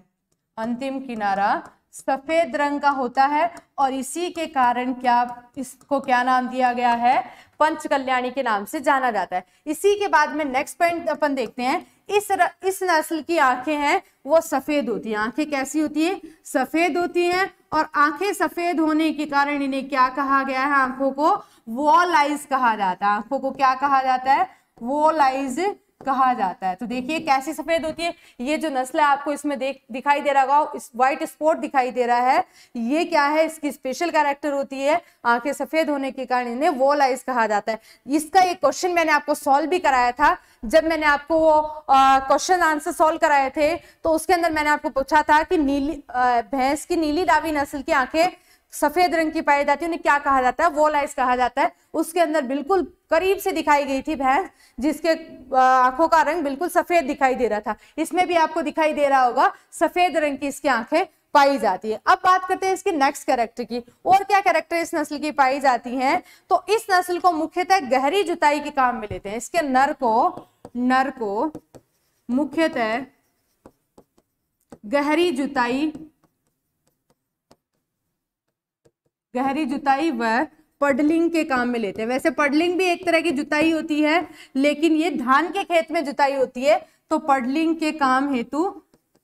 अंतिम किनारा सफेद रंग का होता है, और इसी के कारण क्या इसको क्या नाम दिया गया है, पंच कल्याणी के नाम से जाना जाता है। इसी के बाद में नेक्स्ट पॉइंट अपन देखते हैं, इस नस्ल की आंखें हैं वो सफेद होती हैं। आंखें कैसी होती है, सफेद होती हैं, और आंखें सफेद होने के कारण इन्हें क्या कहा गया है, आंखों को वॉल आइज कहा जाता है। आंखों को क्या कहा जाता है, वॉल आइज कहा जाता है। तो देखिए कैसी सफेद होती है, ये जो नस्ल है आपको इसमें दिखाई दे रहा होगा, इस व्हाइट स्पॉट दिखाई दे रहा है, ये क्या है, इसकी स्पेशल कैरेक्टर होती है। आंखें सफेद होने के कारण इन्हें वॉल आइज कहा जाता है। इसका एक क्वेश्चन मैंने आपको सॉल्व भी कराया था, जब मैंने आपको क्वेश्चन आंसर सॉल्व कराए थे तो उसके अंदर मैंने आपको पूछा था कि भैंस की नीली रावी नस्ल की आंखें सफेद रंग की पाई जाती है, उन्हें क्या कहा जाता है, वॉल आइज कहा जाता है। उसके अंदर बिल्कुल करीब से दिखाई गई थी भैंस जिसके आंखों का रंग बिल्कुल सफेद दिखाई दे रहा था। इसमें भी आपको दिखाई दे रहा होगा सफेद रंग की इसकी आंखें पाई जाती है। अब बात करते हैं इसके नेक्स्ट कैरेक्टर की, और क्या कैरेक्टर इस नस्ल की पाई जाती है। तो इस नस्ल को मुख्यतः गहरी जुताई के काम में लेते हैं। इसके नर को मुख्यतः गहरी जुताई व पडलिंग के काम में लेते हैं। वैसे पडलिंग भी एक तरह की जुताई होती है, लेकिन ये धान के खेत में जुताई होती है, तो पडलिंग के काम हेतु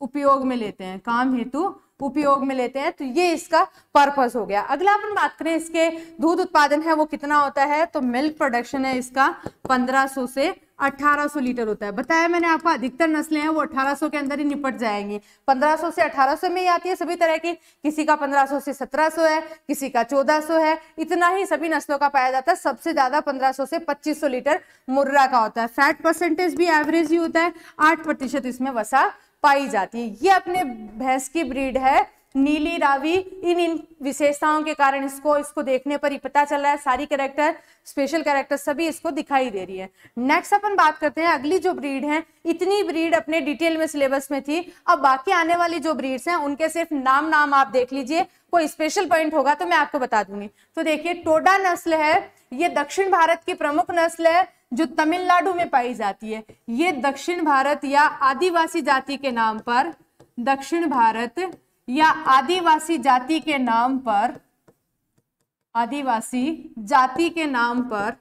उपयोग में लेते हैं, काम हेतु उपयोग में लेते हैं। तो ये इसका पर्पस हो गया। अगला अपन बात करें, इसके दूध उत्पादन है वो कितना होता है, तो मिल्क प्रोडक्शन है इसका 1500 से 1800 लीटर होता है। बताया मैंने आपको अधिकतर नस्लें हैं वो 1800 के अंदर ही निपट जाएंगी, 1500 से 1800 में ही आती है सभी तरह की। किसी का 1500 से 1700 है, किसी का 1400 है, इतना ही सभी नस्लों का पाया जाता है। सबसे ज्यादा 1500 से 2500 लीटर मुर्रा का होता है। फैट परसेंटेज भी एवरेज ही होता है, 8% इसमें वसा पाई जाती है। ये अपने भैंस की ब्रीड है नीली रावी। इन विशेषताओं के कारण इसको देखने पर ही पता चल रहा है, सारी कैरेक्टर, स्पेशल कैरेक्टर सभी इसको दिखाई दे रही है। नेक्स्ट अपन बात करते हैं अगली जो ब्रीड है। इतनी ब्रीड अपने डिटेल में सिलेबस में थी, अब बाकी आने वाली जो ब्रीड्स हैं उनके सिर्फ नाम आप देख लीजिए, कोई स्पेशल पॉइंट होगा तो मैं आपको बता दूंगी। तो देखिए टोडा नस्ल है, ये दक्षिण भारत की प्रमुख नस्ल है जो तमिलनाडु में पाई जाती है। ये दक्षिण भारत या आदिवासी जाति के नाम पर, दक्षिण भारत या आदिवासी जाति के नाम पर, आदिवासी जाति के नाम पर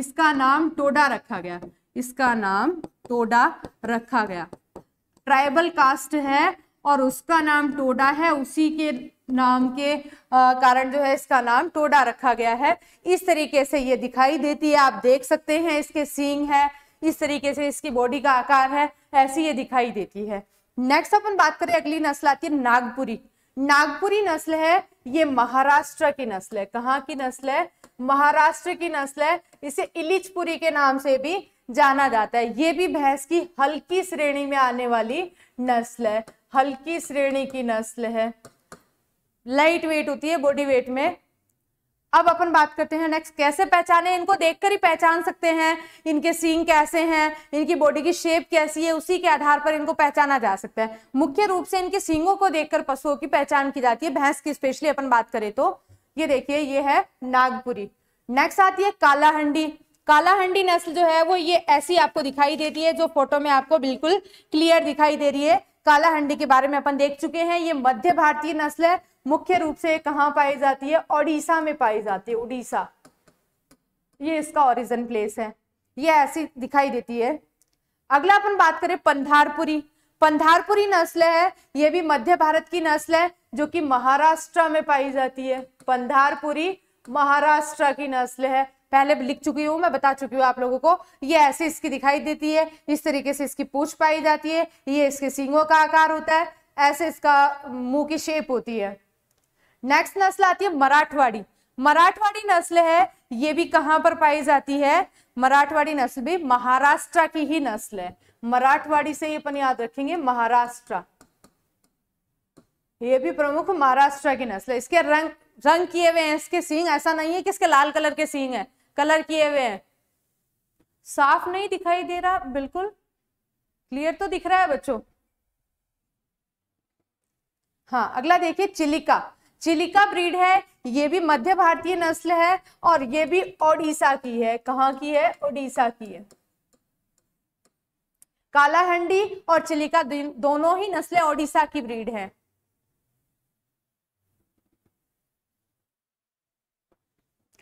इसका नाम टोडा रखा गया, इसका नाम टोडा रखा गया। ट्राइबल कास्ट है और उसका नाम टोडा है, उसी के नाम के कारण जो है इसका नाम टोडा रखा गया है। इस तरीके से ये दिखाई देती है, आप देख सकते हैं इसके सींग है, इस तरीके से इसकी बॉडी का आकार है, ऐसी ये दिखाई देती है। नेक्स्ट अपन बात करें, अगली नस्ल आती है नागपुरी। नागपुरी नस्ल है ये महाराष्ट्र की नस्ल है। कहाँ की नस्ल है? महाराष्ट्र की नस्ल है। इसे इलिचपुरी के नाम से भी जाना जाता है। ये भी भैंस की हल्की श्रेणी में आने वाली नस्ल है, हल्की श्रेणी की नस्ल है, लाइट वेट होती है बॉडी वेट में। अब अपन बात करते हैं नेक्स्ट, कैसे पहचाने? इनको देखकर ही पहचान सकते हैं, इनके सींग कैसे हैं, इनकी बॉडी की शेप कैसी है, उसी के आधार पर इनको पहचाना जा सकता है। मुख्य रूप से इनके सींगों को देखकर पशुओं की पहचान की जाती है, भैंस की स्पेशली अपन बात करें तो। ये देखिए, ये है नागपुरी। नेक्स्ट आती है काला हंडी। काला हंडी नस्ल जो है वो ये ऐसी आपको दिखाई देती है, जो फोटो में आपको बिल्कुल क्लियर दिखाई दे रही है। काला हंडी के बारे में अपन देख चुके हैं। ये मध्य भारतीय नस्ल है। मुख्य रूप से कहाँ पाई जाती है? ओडिशा में पाई जाती है, उड़ीसा। ये इसका ओरिजिन प्लेस है। ये ऐसी दिखाई देती है। अगला अपन बात करें पंधारपुरी। पंधारपुरी नस्ल है, ये भी मध्य भारत की नस्ल है, जो कि महाराष्ट्र में पाई जाती है। पंधारपुरी महाराष्ट्र की नस्ल है, पहले लिख चुकी हूँ मैं, बता चुकी हूँ आप लोगों को। ये ऐसे इसकी दिखाई देती है, इस तरीके से इसकी पूंछ पाई जाती है, ये इसके सींगों का आकार होता है, ऐसे इसका मुंह की शेप होती है। नेक्स्ट नस्ल आती है मराठवाड़ी। मराठवाड़ी नस्ल है, ये भी कहाँ पर पाई जाती है? मराठवाड़ी नस्ल भी महाराष्ट्र की ही नस्ल है। मराठवाड़ी से ये अपन याद रखेंगे, महाराष्ट्र। ये भी प्रमुख महाराष्ट्र की नस्ल है। इसके रंग किए हुए हैं, इसके सींग, ऐसा नहीं है कि इसके लाल कलर के सींग है, कलर किए हुए हैं। साफ नहीं दिखाई दे रहा, बिल्कुल क्लियर तो दिख रहा है बच्चों? हाँ, अगला देखिए चिलिका। चिलिका ब्रीड है, ये भी मध्य भारतीय नस्ल है और ये भी ओडिशा की है। कहाँ की है? ओडिशा की है। काला हंडी और चिलिका दोनों ही नस्लें ओडिशा की ब्रीड है।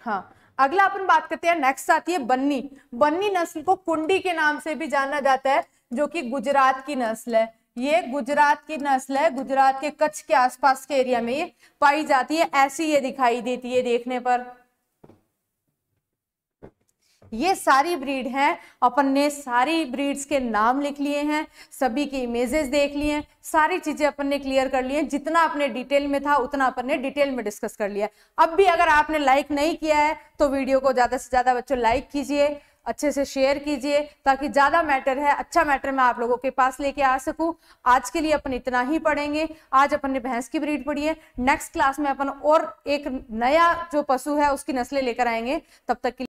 हाँ, अगला अपन बात करते हैं, नेक्स्ट आती है बन्नी। बन्नी नस्ल को कुंडी के नाम से भी जाना जाता है, जो कि गुजरात की नस्ल है। ये गुजरात की नस्ल है, गुजरात के कच्छ के आसपास के एरिया में ये पाई जाती है। ऐसी ये दिखाई देती है देखने पर। ये सारी ब्रीड हैं, अपन ने सारी ब्रीड्स के नाम लिख लिए हैं, सभी की इमेजेस देख लिए हैं, सारी चीज़ें अपन ने क्लियर कर ली हैं। जितना अपने डिटेल में था उतना अपन ने डिटेल में डिस्कस कर लिया है। अब भी अगर आपने लाइक नहीं किया है तो वीडियो को ज़्यादा से ज़्यादा बच्चों लाइक कीजिए, अच्छे से शेयर कीजिए, ताकि ज़्यादा मैटर है, अच्छा मैटर मैं आप लोगों के पास लेके आ सकूं। आज के लिए अपन इतना ही पढ़ेंगे। आज अपन ने भैंस की ब्रीड पढ़ी है। नेक्स्ट क्लास में अपन और एक नया जो पशु है उसकी नस्लें लेकर आएंगे। तब तक के